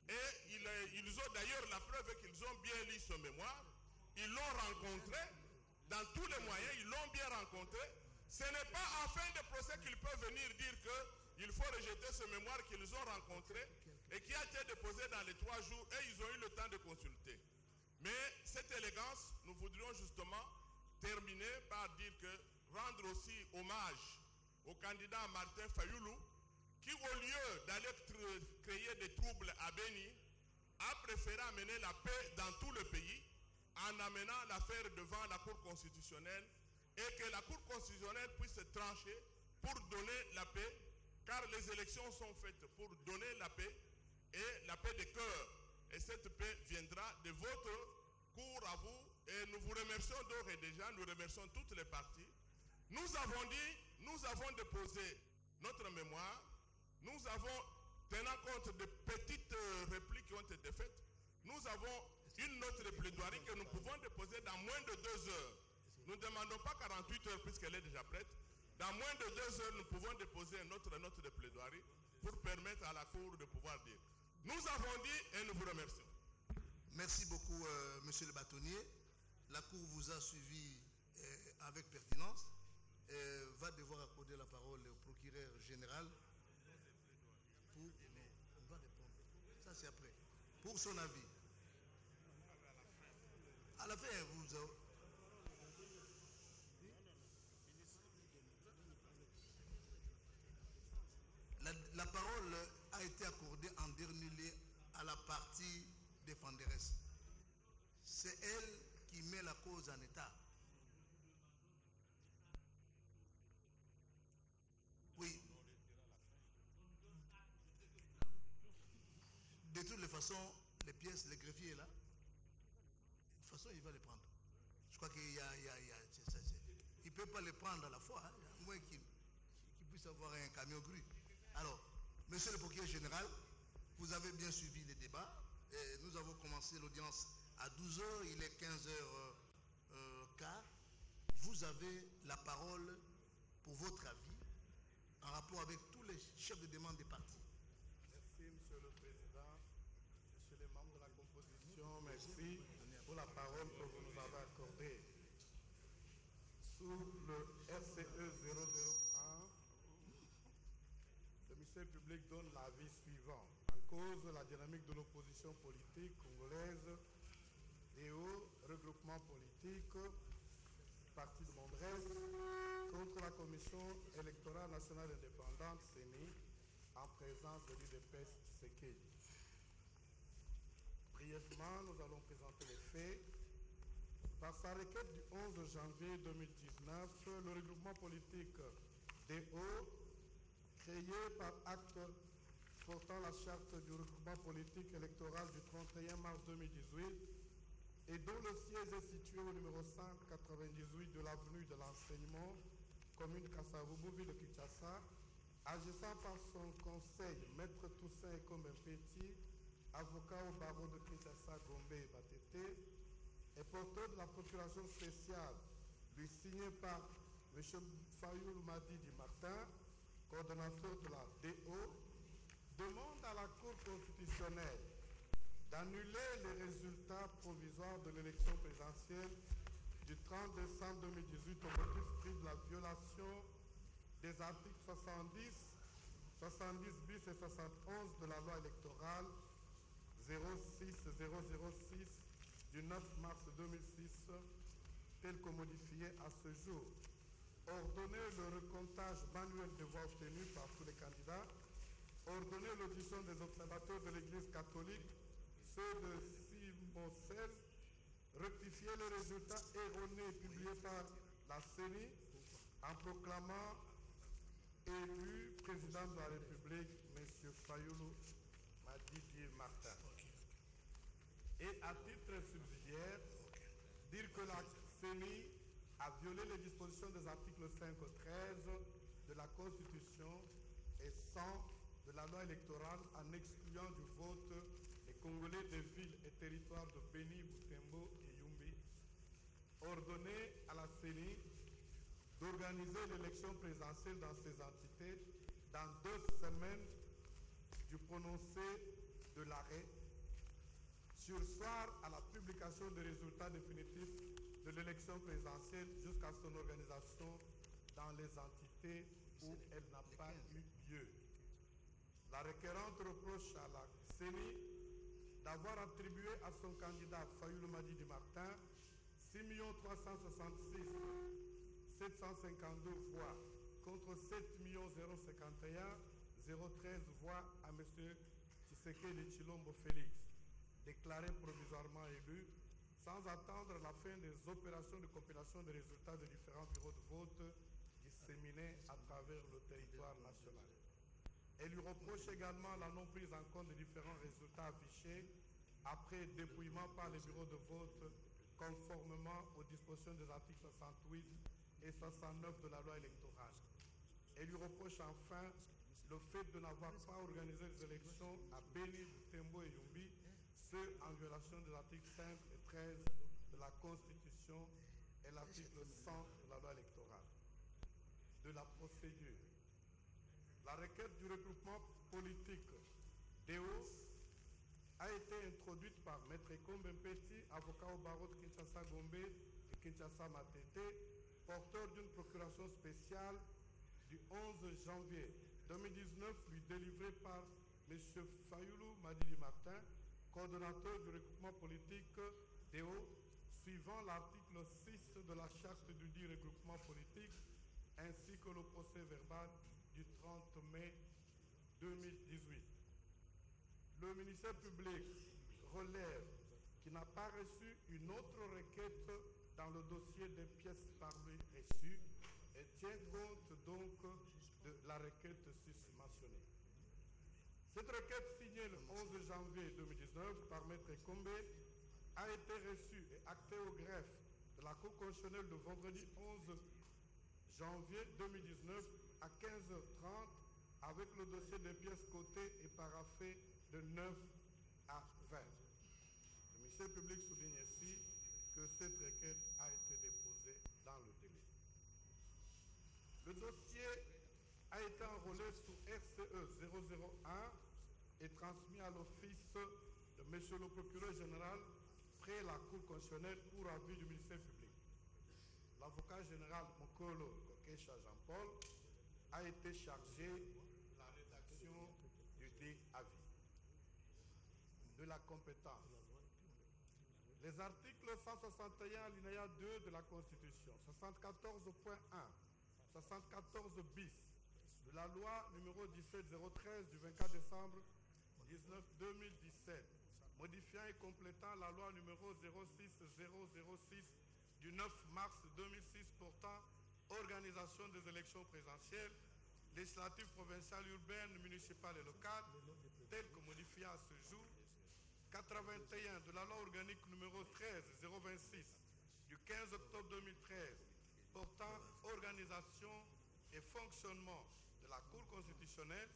Et ils ont d'ailleurs la preuve qu'ils ont bien lu ce mémoire. Ils l'ont rencontré. Dans tous les moyens, ils l'ont bien rencontré. Ce n'est pas en fin de procès qu'ils peuvent venir dire qu'il faut rejeter ce mémoire qu'ils ont rencontré et qui a été déposé dans les 3 jours. Et ils ont eu le temps de consulter. Mais cette élégance, nous voudrions justement terminé par dire que rendre aussi hommage au candidat Martin Fayulu qui, au lieu d'aller créer des troubles à Beni, a préféré amener la paix dans tout le pays en amenant l'affaire devant la Cour constitutionnelle et que la Cour constitutionnelle puisse trancher pour donner la paix, car les élections sont faites pour donner la paix et la paix de cœur. Et cette paix viendra de votre Cour à vous, et nous vous remercions d'ores et déjà, nous remercions toutes les parties. Nous avons dit, nous avons déposé notre mémoire, nous avons, tenant compte de petites répliques qui ont été faites, nous avons une note de plaidoirie que nous pouvons déposer dans moins de 2 heures. Nous ne demandons pas 48 heures puisqu'elle est déjà prête. Dans moins de 2 heures, nous pouvons déposer notre note de plaidoirie pour permettre à la Cour de pouvoir dire. Nous avons dit et nous vous remercions. Merci beaucoup, Monsieur le bâtonnier. La Cour vous a suivi avec pertinence. Va devoir accorder la parole au procureur général pour... On va répondre. Ça, c'est après. Pour son avis. À la fin, vous... La parole a été accordée en dernier lieu à la partie... défenderesse. C'est elle qui met la cause en état. Oui. De toutes les façons, les pièces, les greffiers là, de toute façon, il va les prendre. Je crois qu'il y a... Il ne peut pas les prendre à la fois, hein, à moins qu'il puisse avoir un camion grue. Alors, Monsieur le procureur général, vous avez bien suivi les débats. Et nous avons commencé l'audience à 12 h, il est 15 h15. vous avez la parole pour votre avis en rapport avec tous les chefs de demande des partis. Merci, Monsieur le Président. Monsieur les membres de la composition, merci pour la parole que vous nous avez accordée. Sous le RCE 001, le ministère public donne l'avis suivant. En cause de la dynamique de l'opposition politique congolaise, des hauts regroupements politiques, partis de Mondresse, contre la Commission électorale nationale indépendante, CENI, en présence de l'UDPS Tshisekedi. Brièvement, nous allons présenter les faits. Par sa requête du 11 janvier 2019, le regroupement politique des hauts, créé par acte portant la charte du regroupement politique électoral du 31 mars 2018 et dont le siège est situé au numéro 198 de l'avenue de l'enseignement, commune Kassavubu, ville de Kinshasa, agissant par son conseil, Maître Toussaint Kombe, avocat au barreau de Kinshasa, Kombe et Batete, et porteur de la procuration spéciale, lui signé par M. Fayulu Madidi Martin, coordonnateur de la DO, demande à la Cour constitutionnelle d'annuler les résultats provisoires de l'élection présidentielle du 30 décembre 2018 au motif pris de la violation des articles 70, 70 bis et 71 de la loi électorale 06006 du 9 mars 2006, tel que modifié à ce jour. Ordonner le recomptage manuel des voix obtenues par tous les candidats, ordonner l'audition des observateurs de l'Église catholique, ceux de CIMOSE, rectifier les résultats erronés publiés par la CENI en proclamant élu président de la République, M. Fayulu Madidi Martin. Et à titre subsidiaire, dire que la CENI a violé les dispositions des articles 5 et 13 de la Constitution et 100 de la loi électorale en excluant du vote les Congolais des villes et territoires de Beni, Butembo et Yumbi, ordonner à la CENI d'organiser l'élection présidentielle dans ces entités dans 2 semaines du prononcé de l'arrêt, sursoir à la publication des résultats définitifs de l'élection présidentielle jusqu'à son organisation dans les entités où elle n'a pas eu lieu. La requérante reproche à la CENI d'avoir attribué à son candidat Fayulu Madidi Martin 6 366 752 voix contre 7 051 013 voix à M. Tshisekedi Tshilombo Félix, déclaré provisoirement élu, sans attendre la fin des opérations de compilation des résultats de différents bureaux de vote disséminés à travers le territoire national. Elle lui reproche également la non-prise en compte des différents résultats affichés après dépouillement par les bureaux de vote conformément aux dispositions des articles 68 et 69 de la loi électorale. Elle lui reproche enfin le fait de n'avoir pas organisé les élections à Beni, Butembo et Yumbi, ceux en violation des articles 5 et 13 de la Constitution et l'article 100 de la loi électorale. De la procédure. La requête du regroupement politique DO a été introduite par Maître Kombe Petit, avocat au barreau de Kinshasa Gombe et Kinshasa Matete, porteur d'une procuration spéciale du 11 janvier 2019 lui délivrée par M. Fayulu Madidi Martin, coordonnateur du regroupement politique DO, suivant l'article 6 de la charte du dit regroupement politique, ainsi que le procès verbal du 30 mai 2018. Le ministère public relève qu'il n'a pas reçu une autre requête dans le dossier des pièces par lui reçues et tient compte donc de la requête susmentionnée. Cette requête signée le 11 janvier 2019 par Maître Kombe a été reçue et actée au greffe de la Cour constitutionnelle de vendredi 11 janvier 2019 à 15h30 avec le dossier des pièces cotées et paraphées de 9 à 20. Le ministère public souligne ici que cette requête a été déposée dans le délai. sous RCE 001 est transmis à l'office de Monsieur le procureur général près la Cour constitutionnelle pour abus du ministère public. L'avocat général Mokolo Kokesha Jean-Paul a été chargé de la rédaction du dit avis. De la compétence. Les articles 161 alinéa 2 de la Constitution, 74.1, 74 bis de la loi numéro 17-013 du 24 décembre 2017, modifiant et complétant la loi numéro 06-006 du 9 mars 2006 portant organisation des élections présidentielles, législatives, provinciales, urbaines, municipales et locales, telles que modifiées à ce jour, 81 de la loi organique numéro 13-026 du 15 octobre 2013 portant organisation et fonctionnement de la Cour constitutionnelle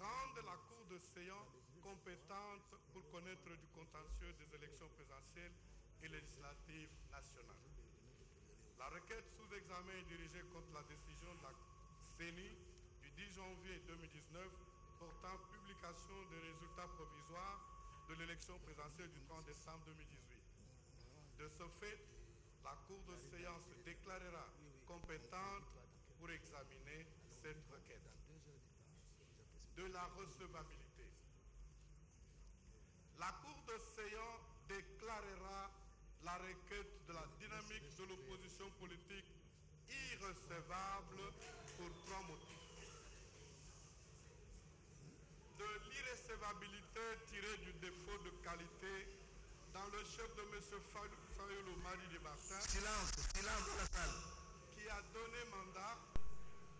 rendent la Cour de séance compétente pour connaître du contentieux des élections présidentielles et législatives nationales. La requête sous examen est dirigée contre la décision de la CENI du 10 janvier 2019 portant publication des résultats provisoires de l'élection présidentielle du 30 décembre 2018. De ce fait, la Cour de séance déclarera compétente pour examiner cette requête. De la recevabilité. La Cour de séance déclarera la requête de la dynamique de l'opposition politique irrecevable pour 3 motifs. De l'irrecevabilité tirée du défaut de qualité dans le chef de M. Fayulu Marie de Martin, silence dans la salle, qui a donné mandat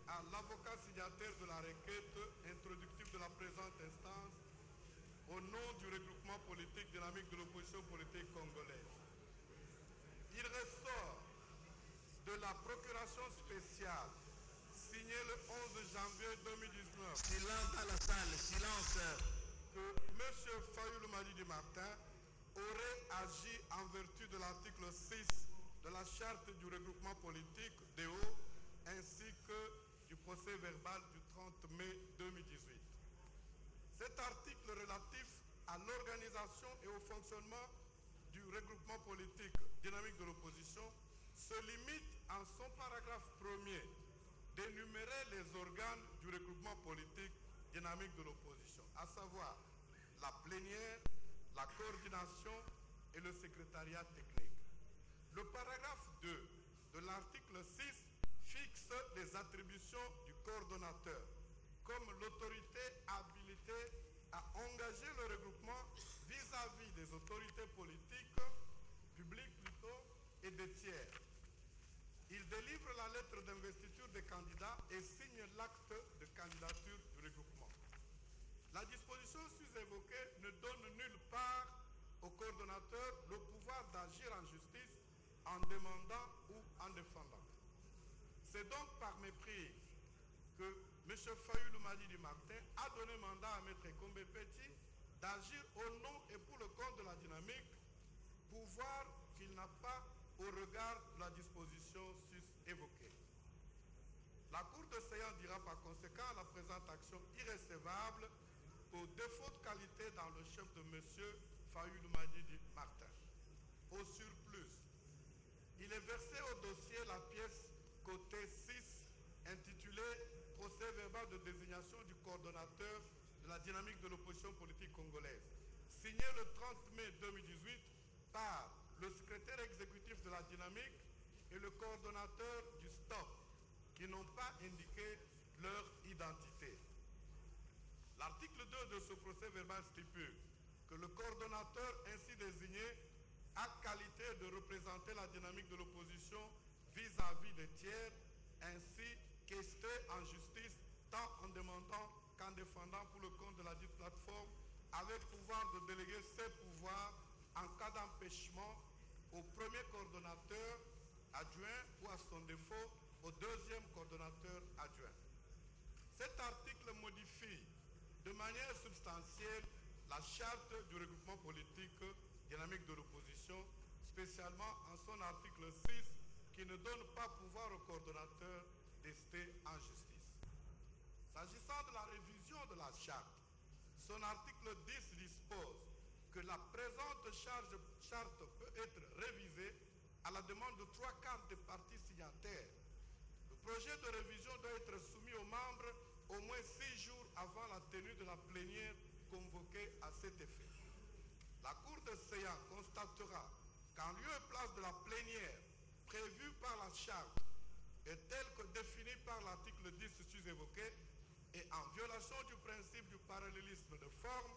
à l'avocat signataire de la requête introductive de la présente instance au nom du regroupement politique dynamique de l'opposition politique congolaise. Il ressort de la procuration spéciale signée le 11 janvier 2019. Silence dans la salle, silence. Que M. Fayulu Marie de Martin aurait agi en vertu de l'article 6 de la charte du regroupement politique DO ainsi que du procès verbal du 30 mai 2018. Cet article relatif à l'organisation et au fonctionnement du regroupement politique dynamique de l'opposition se limite en son paragraphe premier d'énumérer les organes du regroupement politique dynamique de l'opposition, à savoir la plénière, la coordination et le secrétariat technique. Le paragraphe 2 de l'article 6 fixe les attributions du coordonnateur comme l'autorité habilitée à engager le regroupement vis-à-vis des autorités politiques, publiques plutôt, et des tiers. Il délivre la lettre d'investiture des candidats et signe l'acte de candidature du regroupement. La disposition sous-évoquée ne donne nulle part au coordonnateur le pouvoir d'agir en justice en demandant ou en défendant. C'est donc par mépris que M. Fayulu Marie de Martin a donné mandat à Maître Kombe Petit d'agir au nom et pour le compte de la dynamique, pouvoir qu'il n'a pas au regard de la disposition sus-évoquée. La Cour de séance dira par conséquent la présente action irrécevable pour défaut de qualité dans le chef de M. Fayulu Marie Martin. Au surplus, il est versé au dossier la pièce côté 6 intitulée « Procès verbal de désignation du coordonnateur de la dynamique de l'opposition politique congolaise » signé le 30 mai 2018 par le secrétaire exécutif de la dynamique et le coordonnateur du STOP qui n'ont pas indiqué leur identité. L'article 2 de ce procès verbal stipule que le coordonnateur ainsi désigné a qualité de représenter la dynamique de l'opposition vis-à-vis des tiers, ainsi qu'esté en justice tant en demandant qu'en défendant pour le compte de la dite plateforme, avec pouvoir de déléguer ses pouvoirs en cas d'empêchement au premier coordonnateur adjoint ou à son défaut au deuxième coordonnateur adjoint. Cet article modifie de manière substantielle la charte du regroupement politique dynamique de l'opposition, spécialement en son article 6 qui ne donne pas pouvoir au coordonnateur d'ester en justice. dispositions de la charte. Son article 10 dispose que la présente charte peut être révisée à la demande de 3/4 des parties signataires. Le projet de révision doit être soumis aux membres au moins 6 jours avant la tenue de la plénière convoquée à cet effet. La Cour de séance constatera qu'en lieu et place de la plénière prévue par la charte et telle que définie par l'article 10 sus-évoqué, et en violation du principe du parallélisme de forme,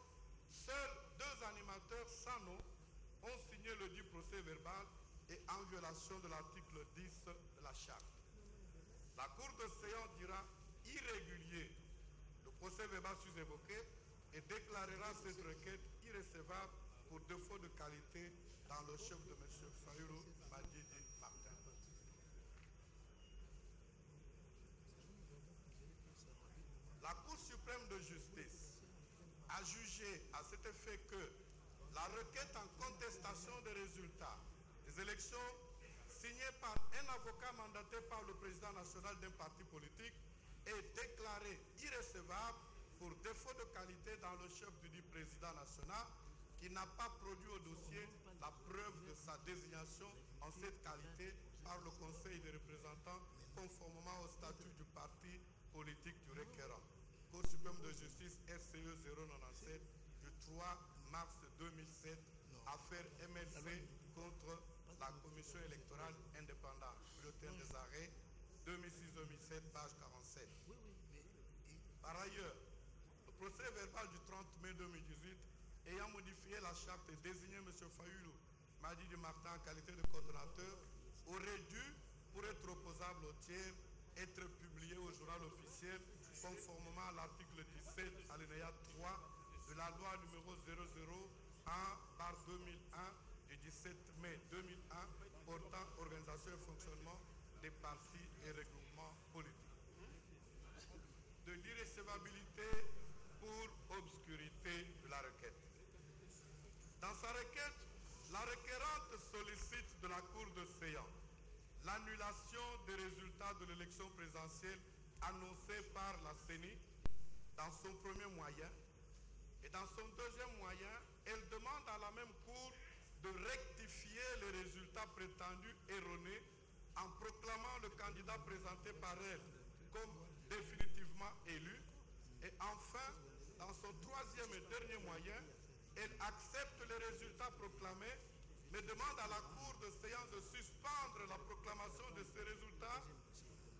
seuls 2 animateurs sans nom ont signé le dit procès verbal et en violation de l'article 10 de la charte. La Cour de séance dira irrégulier le procès verbal sus-évoqué et déclarera cette requête irrécevable pour défaut de qualité dans le chef de M. Fayulu Madidi Martin. La Cour suprême de justice a jugé à cet effet que la requête en contestation des résultats des élections signée par un avocat mandaté par le président national d'un parti politique est déclarée irrecevable pour défaut de qualité dans le chef du dit président national qui n'a pas produit au dossier la preuve de sa désignation en cette qualité par le Conseil des représentants conformément au statut du parti politique du requérant. Cour suprême de justice RCE 097 du 3 mars 2007, affaire MLC contre la Commission électorale indépendante, bulletin des arrêts 2006-2007, page 47. Par ailleurs, le procès verbal du 30 mai 2018 ayant modifié la charte et désigné M. Fayulu Madidi Martin en qualité de coordonnateur aurait dû, pour être opposable au tiers, être publié au journal officiel conformément à l'article 17 alinéa 3 de la loi numéro 001/2001 du 17 mai 2001 portant organisation et fonctionnement des partis et regroupements politiques. De l'irrécevabilité pour obscurité de la requête. Dans sa requête, la requérante sollicite de la Cour de séance l'annulation des résultats de l'élection présidentielle annoncée par la CENI dans son premier moyen. Et dans son deuxième moyen, elle demande à la même Cour de rectifier les résultats prétendus erronés en proclamant le candidat présenté par elle comme définitivement élu. Et enfin, dans son troisième et dernier moyen, elle accepte les résultats proclamés mais demande à la Cour de séance de suspendre la proclamation de ces résultats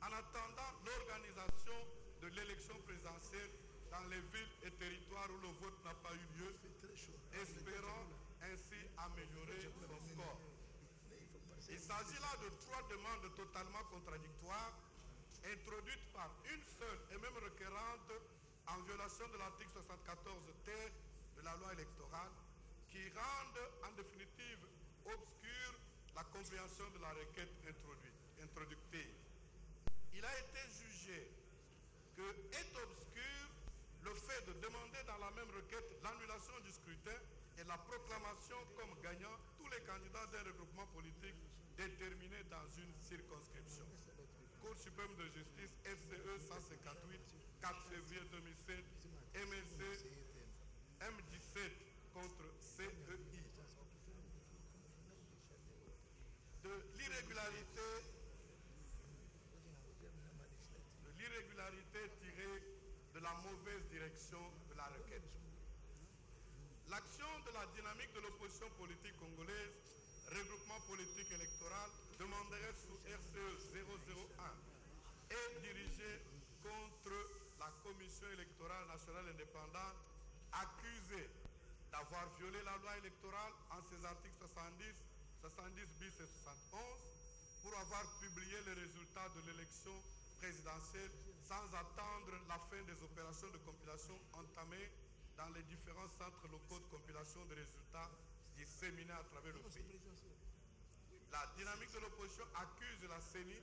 en attendant l'organisation de l'élection présidentielle dans les villes et territoires où le vote n'a pas eu lieu, espérant ainsi améliorer son score. Il s'agit là de 3 demandes totalement contradictoires, introduites par une seule et même requérante en violation de l'article 74 terre de la loi électorale, qui rendent en définitive obscure la compréhension de la requête introductive. Il a été jugé que est obscur le fait de demander dans la même requête l'annulation du scrutin et la proclamation comme gagnant tous les candidats d'un regroupement politique déterminé dans une circonscription. Cour suprême de justice, RCE 158, 4 février 2007, MLC M17, contre CEI. De l'irrégularité tirée de la mauvaise direction de la requête. L'action de la dynamique de l'opposition politique congolaise, regroupement politique électoral, demanderait sous RCE 001 et dirigée contre la Commission électorale nationale indépendante, accusée d'avoir violé la loi électorale en ses articles 70, 70 bis et 71 pour avoir publié les résultats de l'élection présidentielle sans attendre la fin des opérations de compilation entamées dans les différents centres locaux de compilation des résultats disséminés à travers le pays. La dynamique de l'opposition accuse la CENI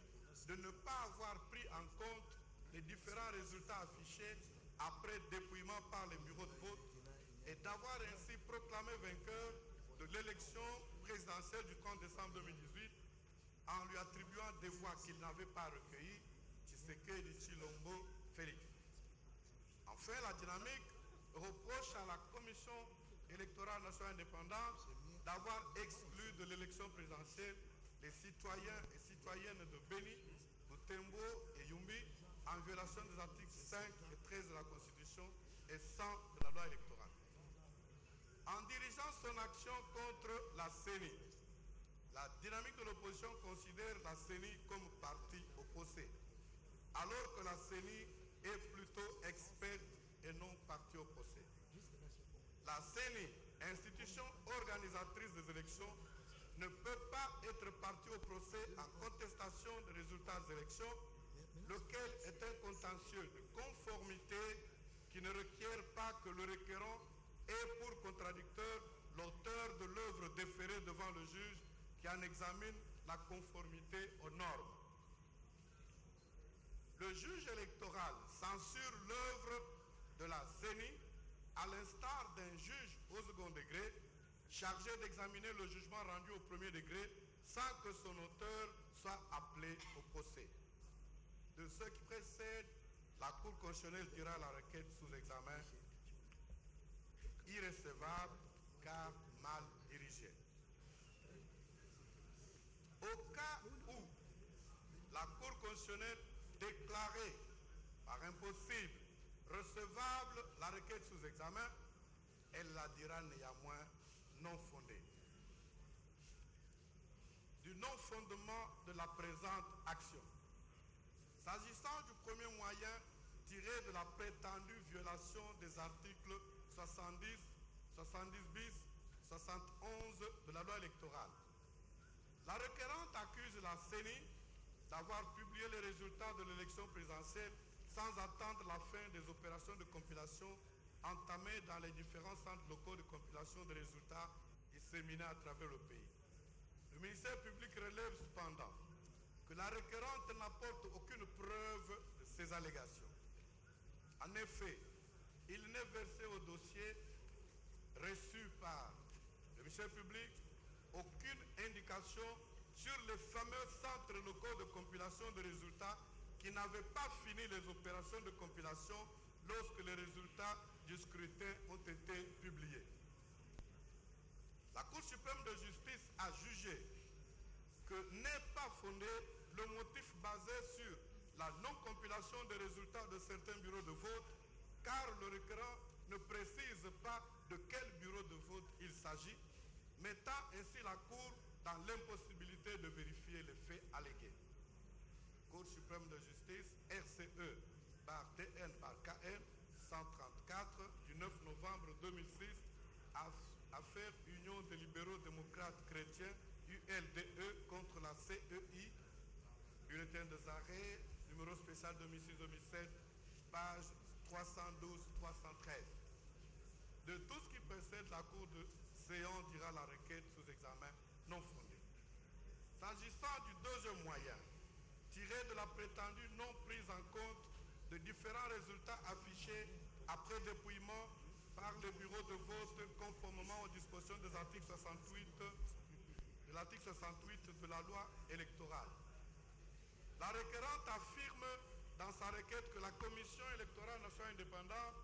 de ne pas avoir pris en compte les différents résultats affichés après dépouillement par les bureaux de vote et d'avoir ainsi proclamé vainqueur de l'élection présidentielle du 30 décembre 2018 en lui attribuant des voix qu'il n'avait pas recueillies, Tshisekedi Tshilombo Félix. En fait la dynamique reproche à la Commission électorale nationale indépendante d'avoir exclu de l'élection présidentielle les citoyens et citoyennes de Beni, Butembo et Yumbi en violation des articles 5 et 13 de la Constitution et 100 de la loi électorale. En dirigeant son action contre la CENI, la dynamique de l'opposition considère la CENI comme parti opposé, alors que la CENI est plutôt experte et non parti opposé. La CENI, institution organisatrice des élections, ne peut pas être partie au procès en contestation des résultats des élections, lequel est un contentieux de conformité qui ne requiert pas que le requérant ait pour contradicteur l'auteur de l'œuvre déférée devant le juge qui en examine la conformité aux normes. Le juge électoral censure l'œuvre de la CENI à l'instar d'un juge au second degré chargé d'examiner le jugement rendu au premier degré sans que son auteur soit appelé au procès. De ce qui précède, la Cour constitutionnelle dira la requête sous examen irrecevable car mal dirigée. Au cas où la Cour constitutionnelle déclarait par impossible recevable la requête sous examen, elle la dira néanmoins non fondée. Du non-fondement de la présente action. S'agissant du premier moyen tiré de la prétendue violation des articles 70, 70 bis, 71 de la loi électorale, la requérante accuse la CENI d'avoir publié les résultats de l'élection présidentielle sans attendre la fin des opérations de compilation entamées dans les différents centres locaux de compilation des résultats disséminés à travers le pays. Le ministère public relève cependant que la requérante n'apporte aucune preuve de ces allégations. En effet, il n'est versé au dossier reçu par le ministère public aucune indication sur les fameux centres locaux de compilation des résultats qui n'avaient pas fini les opérations de compilation lorsque les résultats du scrutin ont été publiés. La Cour suprême de justice a jugé que n'est pas fondé le motif basé sur la non-compilation des résultats de certains bureaux de vote, car le requérant ne précise pas de quel bureau de vote il s'agit, mettant ainsi la Cour dans l'impossibilité de vérifier les faits allégués. Cour suprême de justice, RCE, par TN par KN, 134, du 9 novembre 2006, affaire Union des libéraux démocrates chrétiens, ULDE, contre la CEI, bulletin des arrêts, numéro spécial 2006-2007, page 312-313. De tout ce qui précède, la Cour de Séon dira la requête sous examen non fondée. S'agissant du deuxième moyen, tiré de la prétendue non prise en compte de différents résultats affichés après dépouillement par les bureaux de vote conformément aux dispositions des articles 68 de la loi électorale. La requérante affirme dans sa requête que la Commission électorale nationale indépendante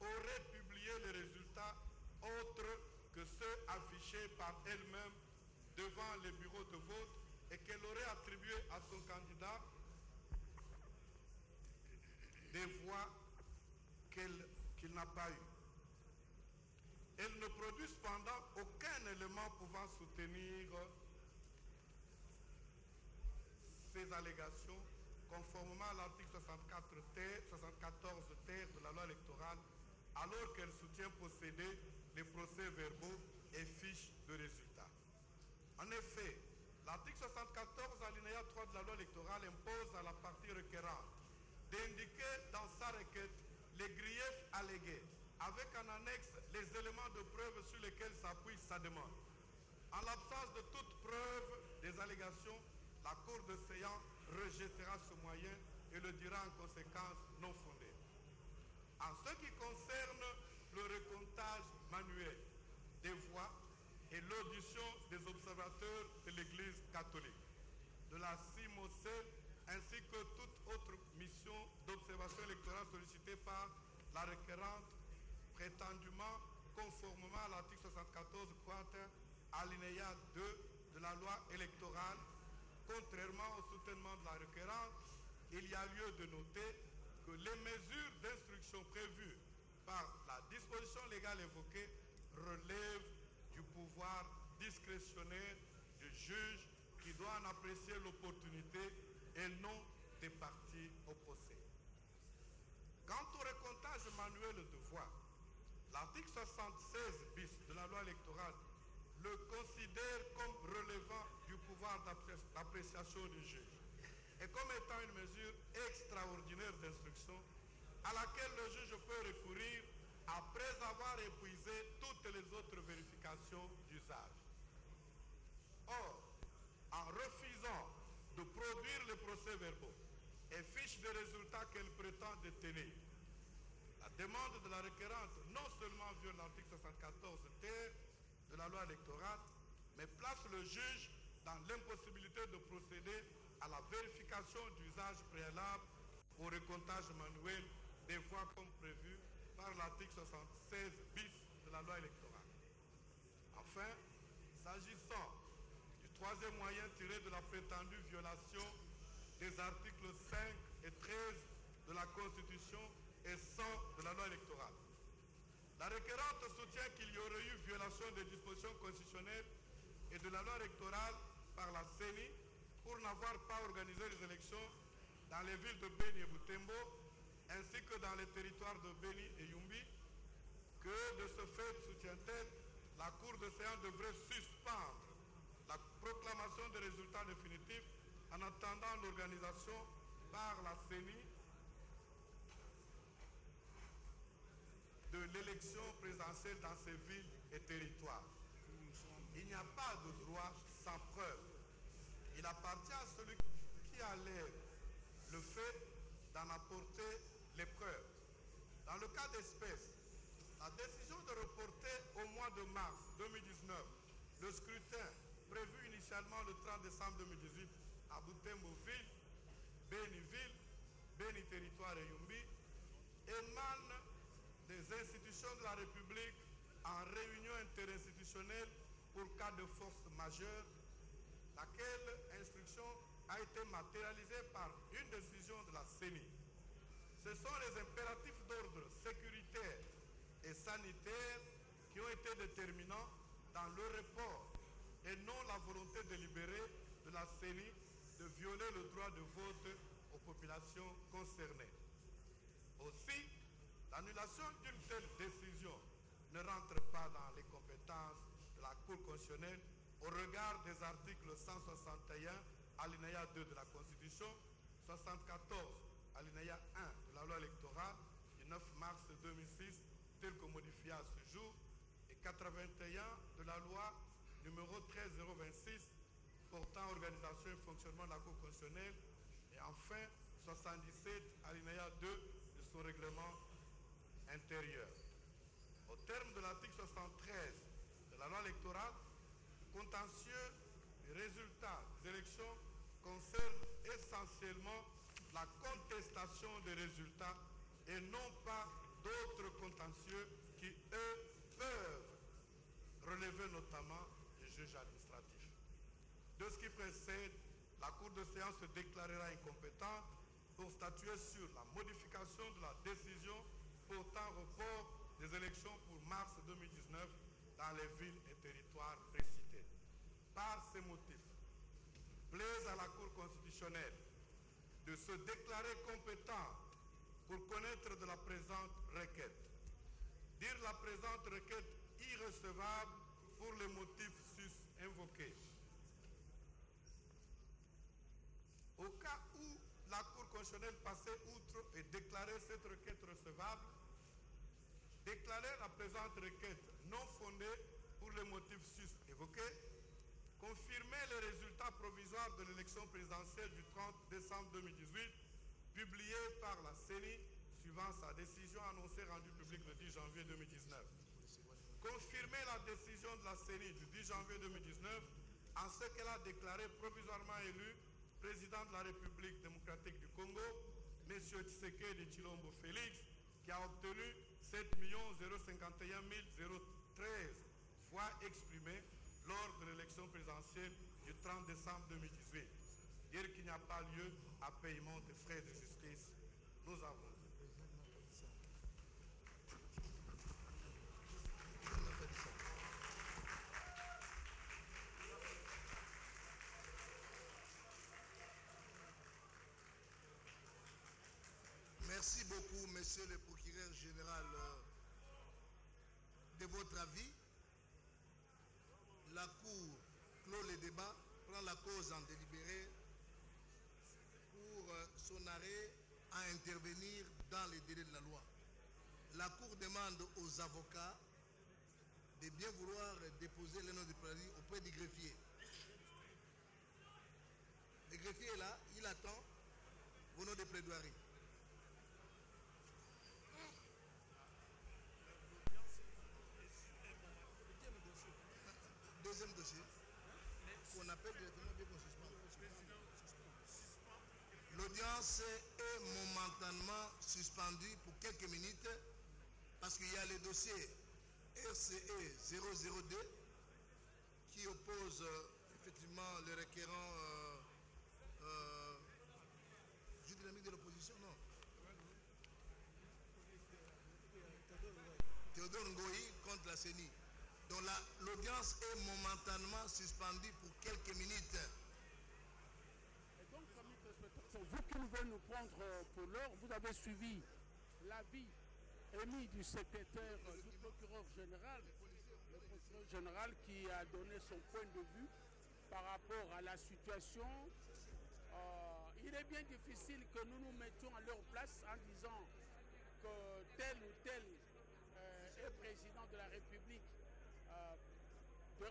aurait publié les résultats autres que ceux affichés par elle-même devant les bureaux de vote et qu'elle aurait attribué à son candidat des voix qu'il n'a pas eues. Elle ne produit cependant aucun élément pouvant soutenir ces allégations conformément à l'article 74 ter de la loi électorale, alors qu'elle soutient posséder les procès verbaux et fiches de résultats. En effet, l'article 74 alinéa 3 de la loi électorale impose à la partie requérante d'indiquer dans sa requête les griefs allégués, avec en annexe les éléments de preuve sur lesquels s'appuie sa demande. En l'absence de toute preuve des allégations, la Cour de Séant rejettera ce moyen et le dira en conséquence non fondé. En ce qui concerne le recomptage manuel des voix et l'audition des observateurs de l'Église catholique, de la CIMOSE, ainsi que toute autre mission d'observation électorale sollicitée par la la requérante prétendument conformément à l'article 74 quater alinéa 2 de la loi électorale. Contrairement au soutènement de la requérante, il y a lieu de noter que les mesures d'instruction prévues par la disposition légale évoquée relèvent du pouvoir discrétionnaire du juge qui doit en apprécier l'opportunité et non des parties opposées. Quant au recomptage manuel de voix, l'article 76 bis de la loi électorale le considère comme relevant du pouvoir d'appréciation du juge et comme étant une mesure extraordinaire d'instruction à laquelle le juge peut recourir après avoir épuisé toutes les autres vérifications d'usage. Or, en refusant de produire les procès-verbaux et fiches de résultats qu'elle prétend détenir, la demande de la requérante non seulement viole l'article 74 ter de la loi électorale, mais place le juge dans l'impossibilité de procéder à la vérification d'usage préalable au recomptage manuel des voix comme prévu par l'article 76 bis de la loi électorale. Enfin, s'agissant du troisième moyen tiré de la prétendue violation des articles 5 et 13 de la Constitution et 100 de la loi électorale, la requérante soutient qu'il y aurait eu violation des dispositions constitutionnelles et de la loi électorale par la CENI pour n'avoir pas organisé les élections dans les villes de Beni et Butembo, ainsi que dans les territoires de Beni et Yumbi, que de ce fait, soutient-elle, la Cour de séance devrait suspendre la proclamation des résultats définitifs en attendant l'organisation par la CENI de l'élection présidentielle dans ces villes et territoires. Il n'y a pas de droit sans preuve. Il appartient à celui qui allègue le fait d'en apporter les preuves. Dans le cas d'espèce, la décision de reporter au mois de mars 2019 le scrutin prévu initialement le 30 décembre 2018 à Butembo-Ville, Beni-Ville, Beni-Territoire et Yumbi émane des institutions de la République en réunion interinstitutionnelle pour cas de force majeure, laquelle instruction a été matérialisée par une décision de la CENI. Ce sont les impératifs d'ordre sécuritaire et sanitaire qui ont été déterminants dans le report et non la volonté délibérée de la CENI de violer le droit de vote aux populations concernées. Aussi, l'annulation d'une telle décision ne rentre pas dans les compétences de la Cour constitutionnelle au regard des articles 161 alinéa 2 de la Constitution, 74 alinéa 1 de la loi électorale du 9 mars 2006 tel que modifié à ce jour et 81 de la loi numéro 13026 portant organisation et fonctionnement de la Cour constitutionnelle et enfin 77 alinéa 2 de son règlement intérieur. Au terme de l'article 73 de la loi électorale, le contentieux des résultats des élections concerne essentiellement la contestation des résultats et non pas d'autres contentieux qui, eux, peuvent relever notamment du juge administratif. De ce qui précède, la Cour de séance se déclarera incompétente pour statuer sur la modification de la décision portant report des élections pour mars 2019 dans les villes et territoires précités. Par ces motifs, plaise à la Cour constitutionnelle de se déclarer compétente pour connaître de la présente requête. Dire la présente requête irrecevable pour les motifs sus-invoqués. Au cas où la Cour constitutionnelle passait outre et déclarait cette requête recevable, déclarer la présente requête non fondée pour les motifs sus-évoqués, confirmer les résultats provisoires de l'élection présidentielle du 30 décembre 2018, publiée par la CENI suivant sa décision annoncée rendue publique le 10 janvier 2019. Confirmer la décision de la CENI du 10 janvier 2019 en ce qu'elle a déclaré provisoirement élu président de la République démocratique du Congo, M. Tshisekedi Tshilombo Félix, qui a obtenu 7 051 013 fois exprimées lors de l'élection présidentielle du 30 décembre 2018. Dire qu'il n'y a pas lieu à paiement de frais de justice, nous avons. Merci beaucoup, monsieur le procureur général, de votre avis. La Cour clôt le débat, prend la cause en délibéré pour son arrêt à intervenir dans les délais de la loi. La Cour demande aux avocats de bien vouloir déposer le nom du préavis auprès du greffier. Le greffier est là, il attend vos noms de plaidoirie. Deuxième dossier, qu'on appelle directement bien qu'on suspend. L'audience est momentanément suspendue pour quelques minutes parce qu'il y a le dossier RCE 002 qui oppose effectivement le requérant du dynamique de l'opposition, non? Théodore Ngoï contre la CENI. Donc l'audience est momentanément suspendue pour quelques minutes. Et donc, amis téléspectateurs, vous qui voulez nous prendre pour l'heure, vous avez suivi l'avis émis du secrétaire du procureur général, le procureur général qui a donné son point de vue par rapport à la situation. Il est bien difficile que nous nous mettions à leur place en disant que tel ou tel est président de la République.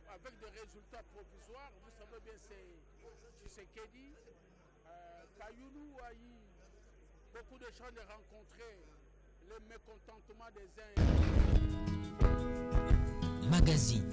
Avec des résultats provisoires, vous savez bien, c'est Tshisekedi. Fayulu a eu beaucoup de gens de rencontrer le mécontentement des uns. Magazine.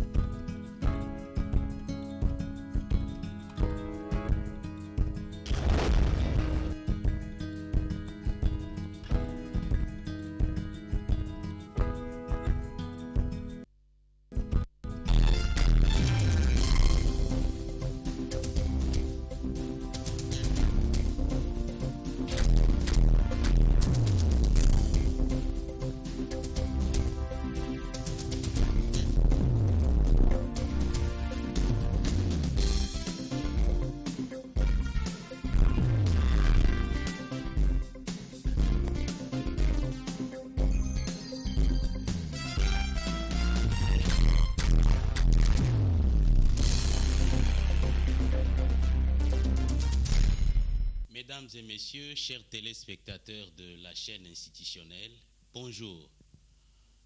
Mesdames et messieurs, chers téléspectateurs de la chaîne institutionnelle, bonjour.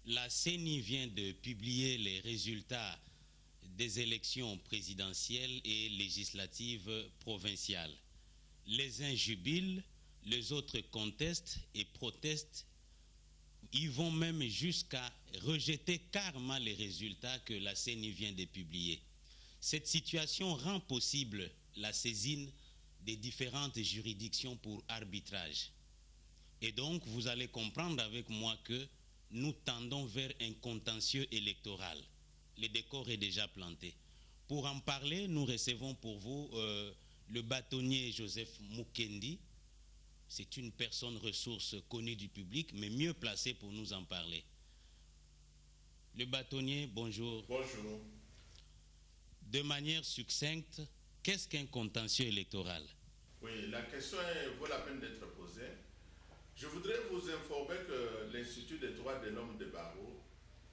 La CENI vient de publier les résultats des élections présidentielles et législatives provinciales. Les uns jubilent, les autres contestent et protestent. Ils vont même jusqu'à rejeter carrément les résultats que la CENI vient de publier. Cette situation rend possible la saisine des différentes juridictions pour arbitrage. Et donc, vous allez comprendre avec moi que nous tendons vers un contentieux électoral. Le décor est déjà planté. Pour en parler, nous recevons pour vous le bâtonnier Joseph Mukendi. C'est une personne ressource connue du public, mais mieux placée pour nous en parler. Le bâtonnier, bonjour. Bonjour. De manière succincte, qu'est-ce qu'un contentieux électoral? Oui, la question vaut la peine d'être posée. Je voudrais vous informer que l'Institut des droits de l'homme de Barreau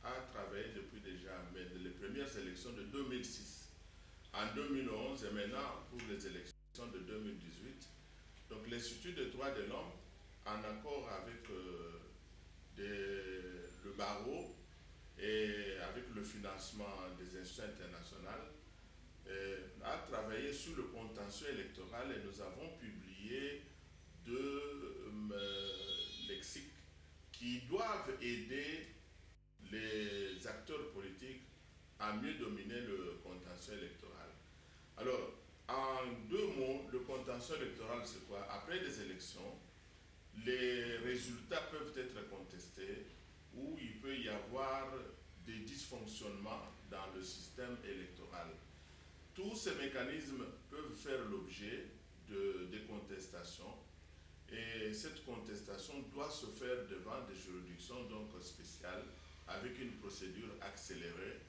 a travaillé depuis déjà les premières élections de 2006, en 2011 et maintenant pour les élections de 2018. Donc l'Institut des droits de l'homme, en accord avec le Barreau et avec le financement des institutions internationales, a travaillé sur le contentieux électoral et nous avons publié deux lexiques qui doivent aider les acteurs politiques à mieux dominer le contentieux électoral. Alors, en deux mots, le contentieux électoral, c'est quoi? Après les élections, les résultats peuvent être contestés ou il peut y avoir des dysfonctionnements dans le système électoral. Tous ces mécanismes peuvent faire l'objet de contestations et cette contestation doit se faire devant des juridictions donc spéciales avec une procédure accélérée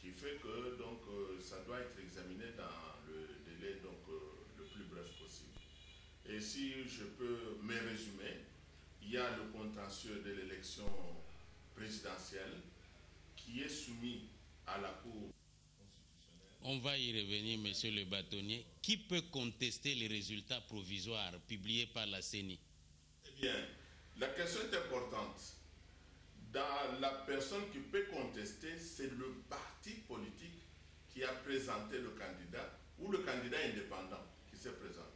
qui fait que donc ça doit être examiné dans le délai donc le plus bref possible. Et si je peux me résumer, il y a le contentieux de l'élection présidentielle qui est soumis à la Cour constitutionnelle. On va y revenir, monsieur le bâtonnier. Qui peut contester les résultats provisoires publiés par la CENI? Eh bien, la question est importante. Dans la personne qui peut contester, c'est le parti politique qui a présenté le candidat ou le candidat indépendant qui s'est présenté.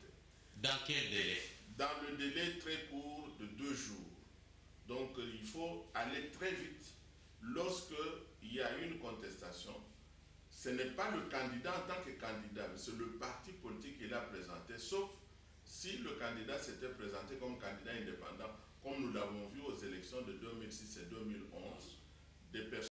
Dans quel délai? Dans le délai très court de 2 jours. Donc il faut aller très vite. Lorsqu'il y a une contestation, ce n'est pas le candidat en tant que candidat, mais c'est le parti politique qui l'a présenté, sauf si le candidat s'était présenté comme candidat indépendant, comme nous l'avons vu aux élections de 2006 et 2011, des personnes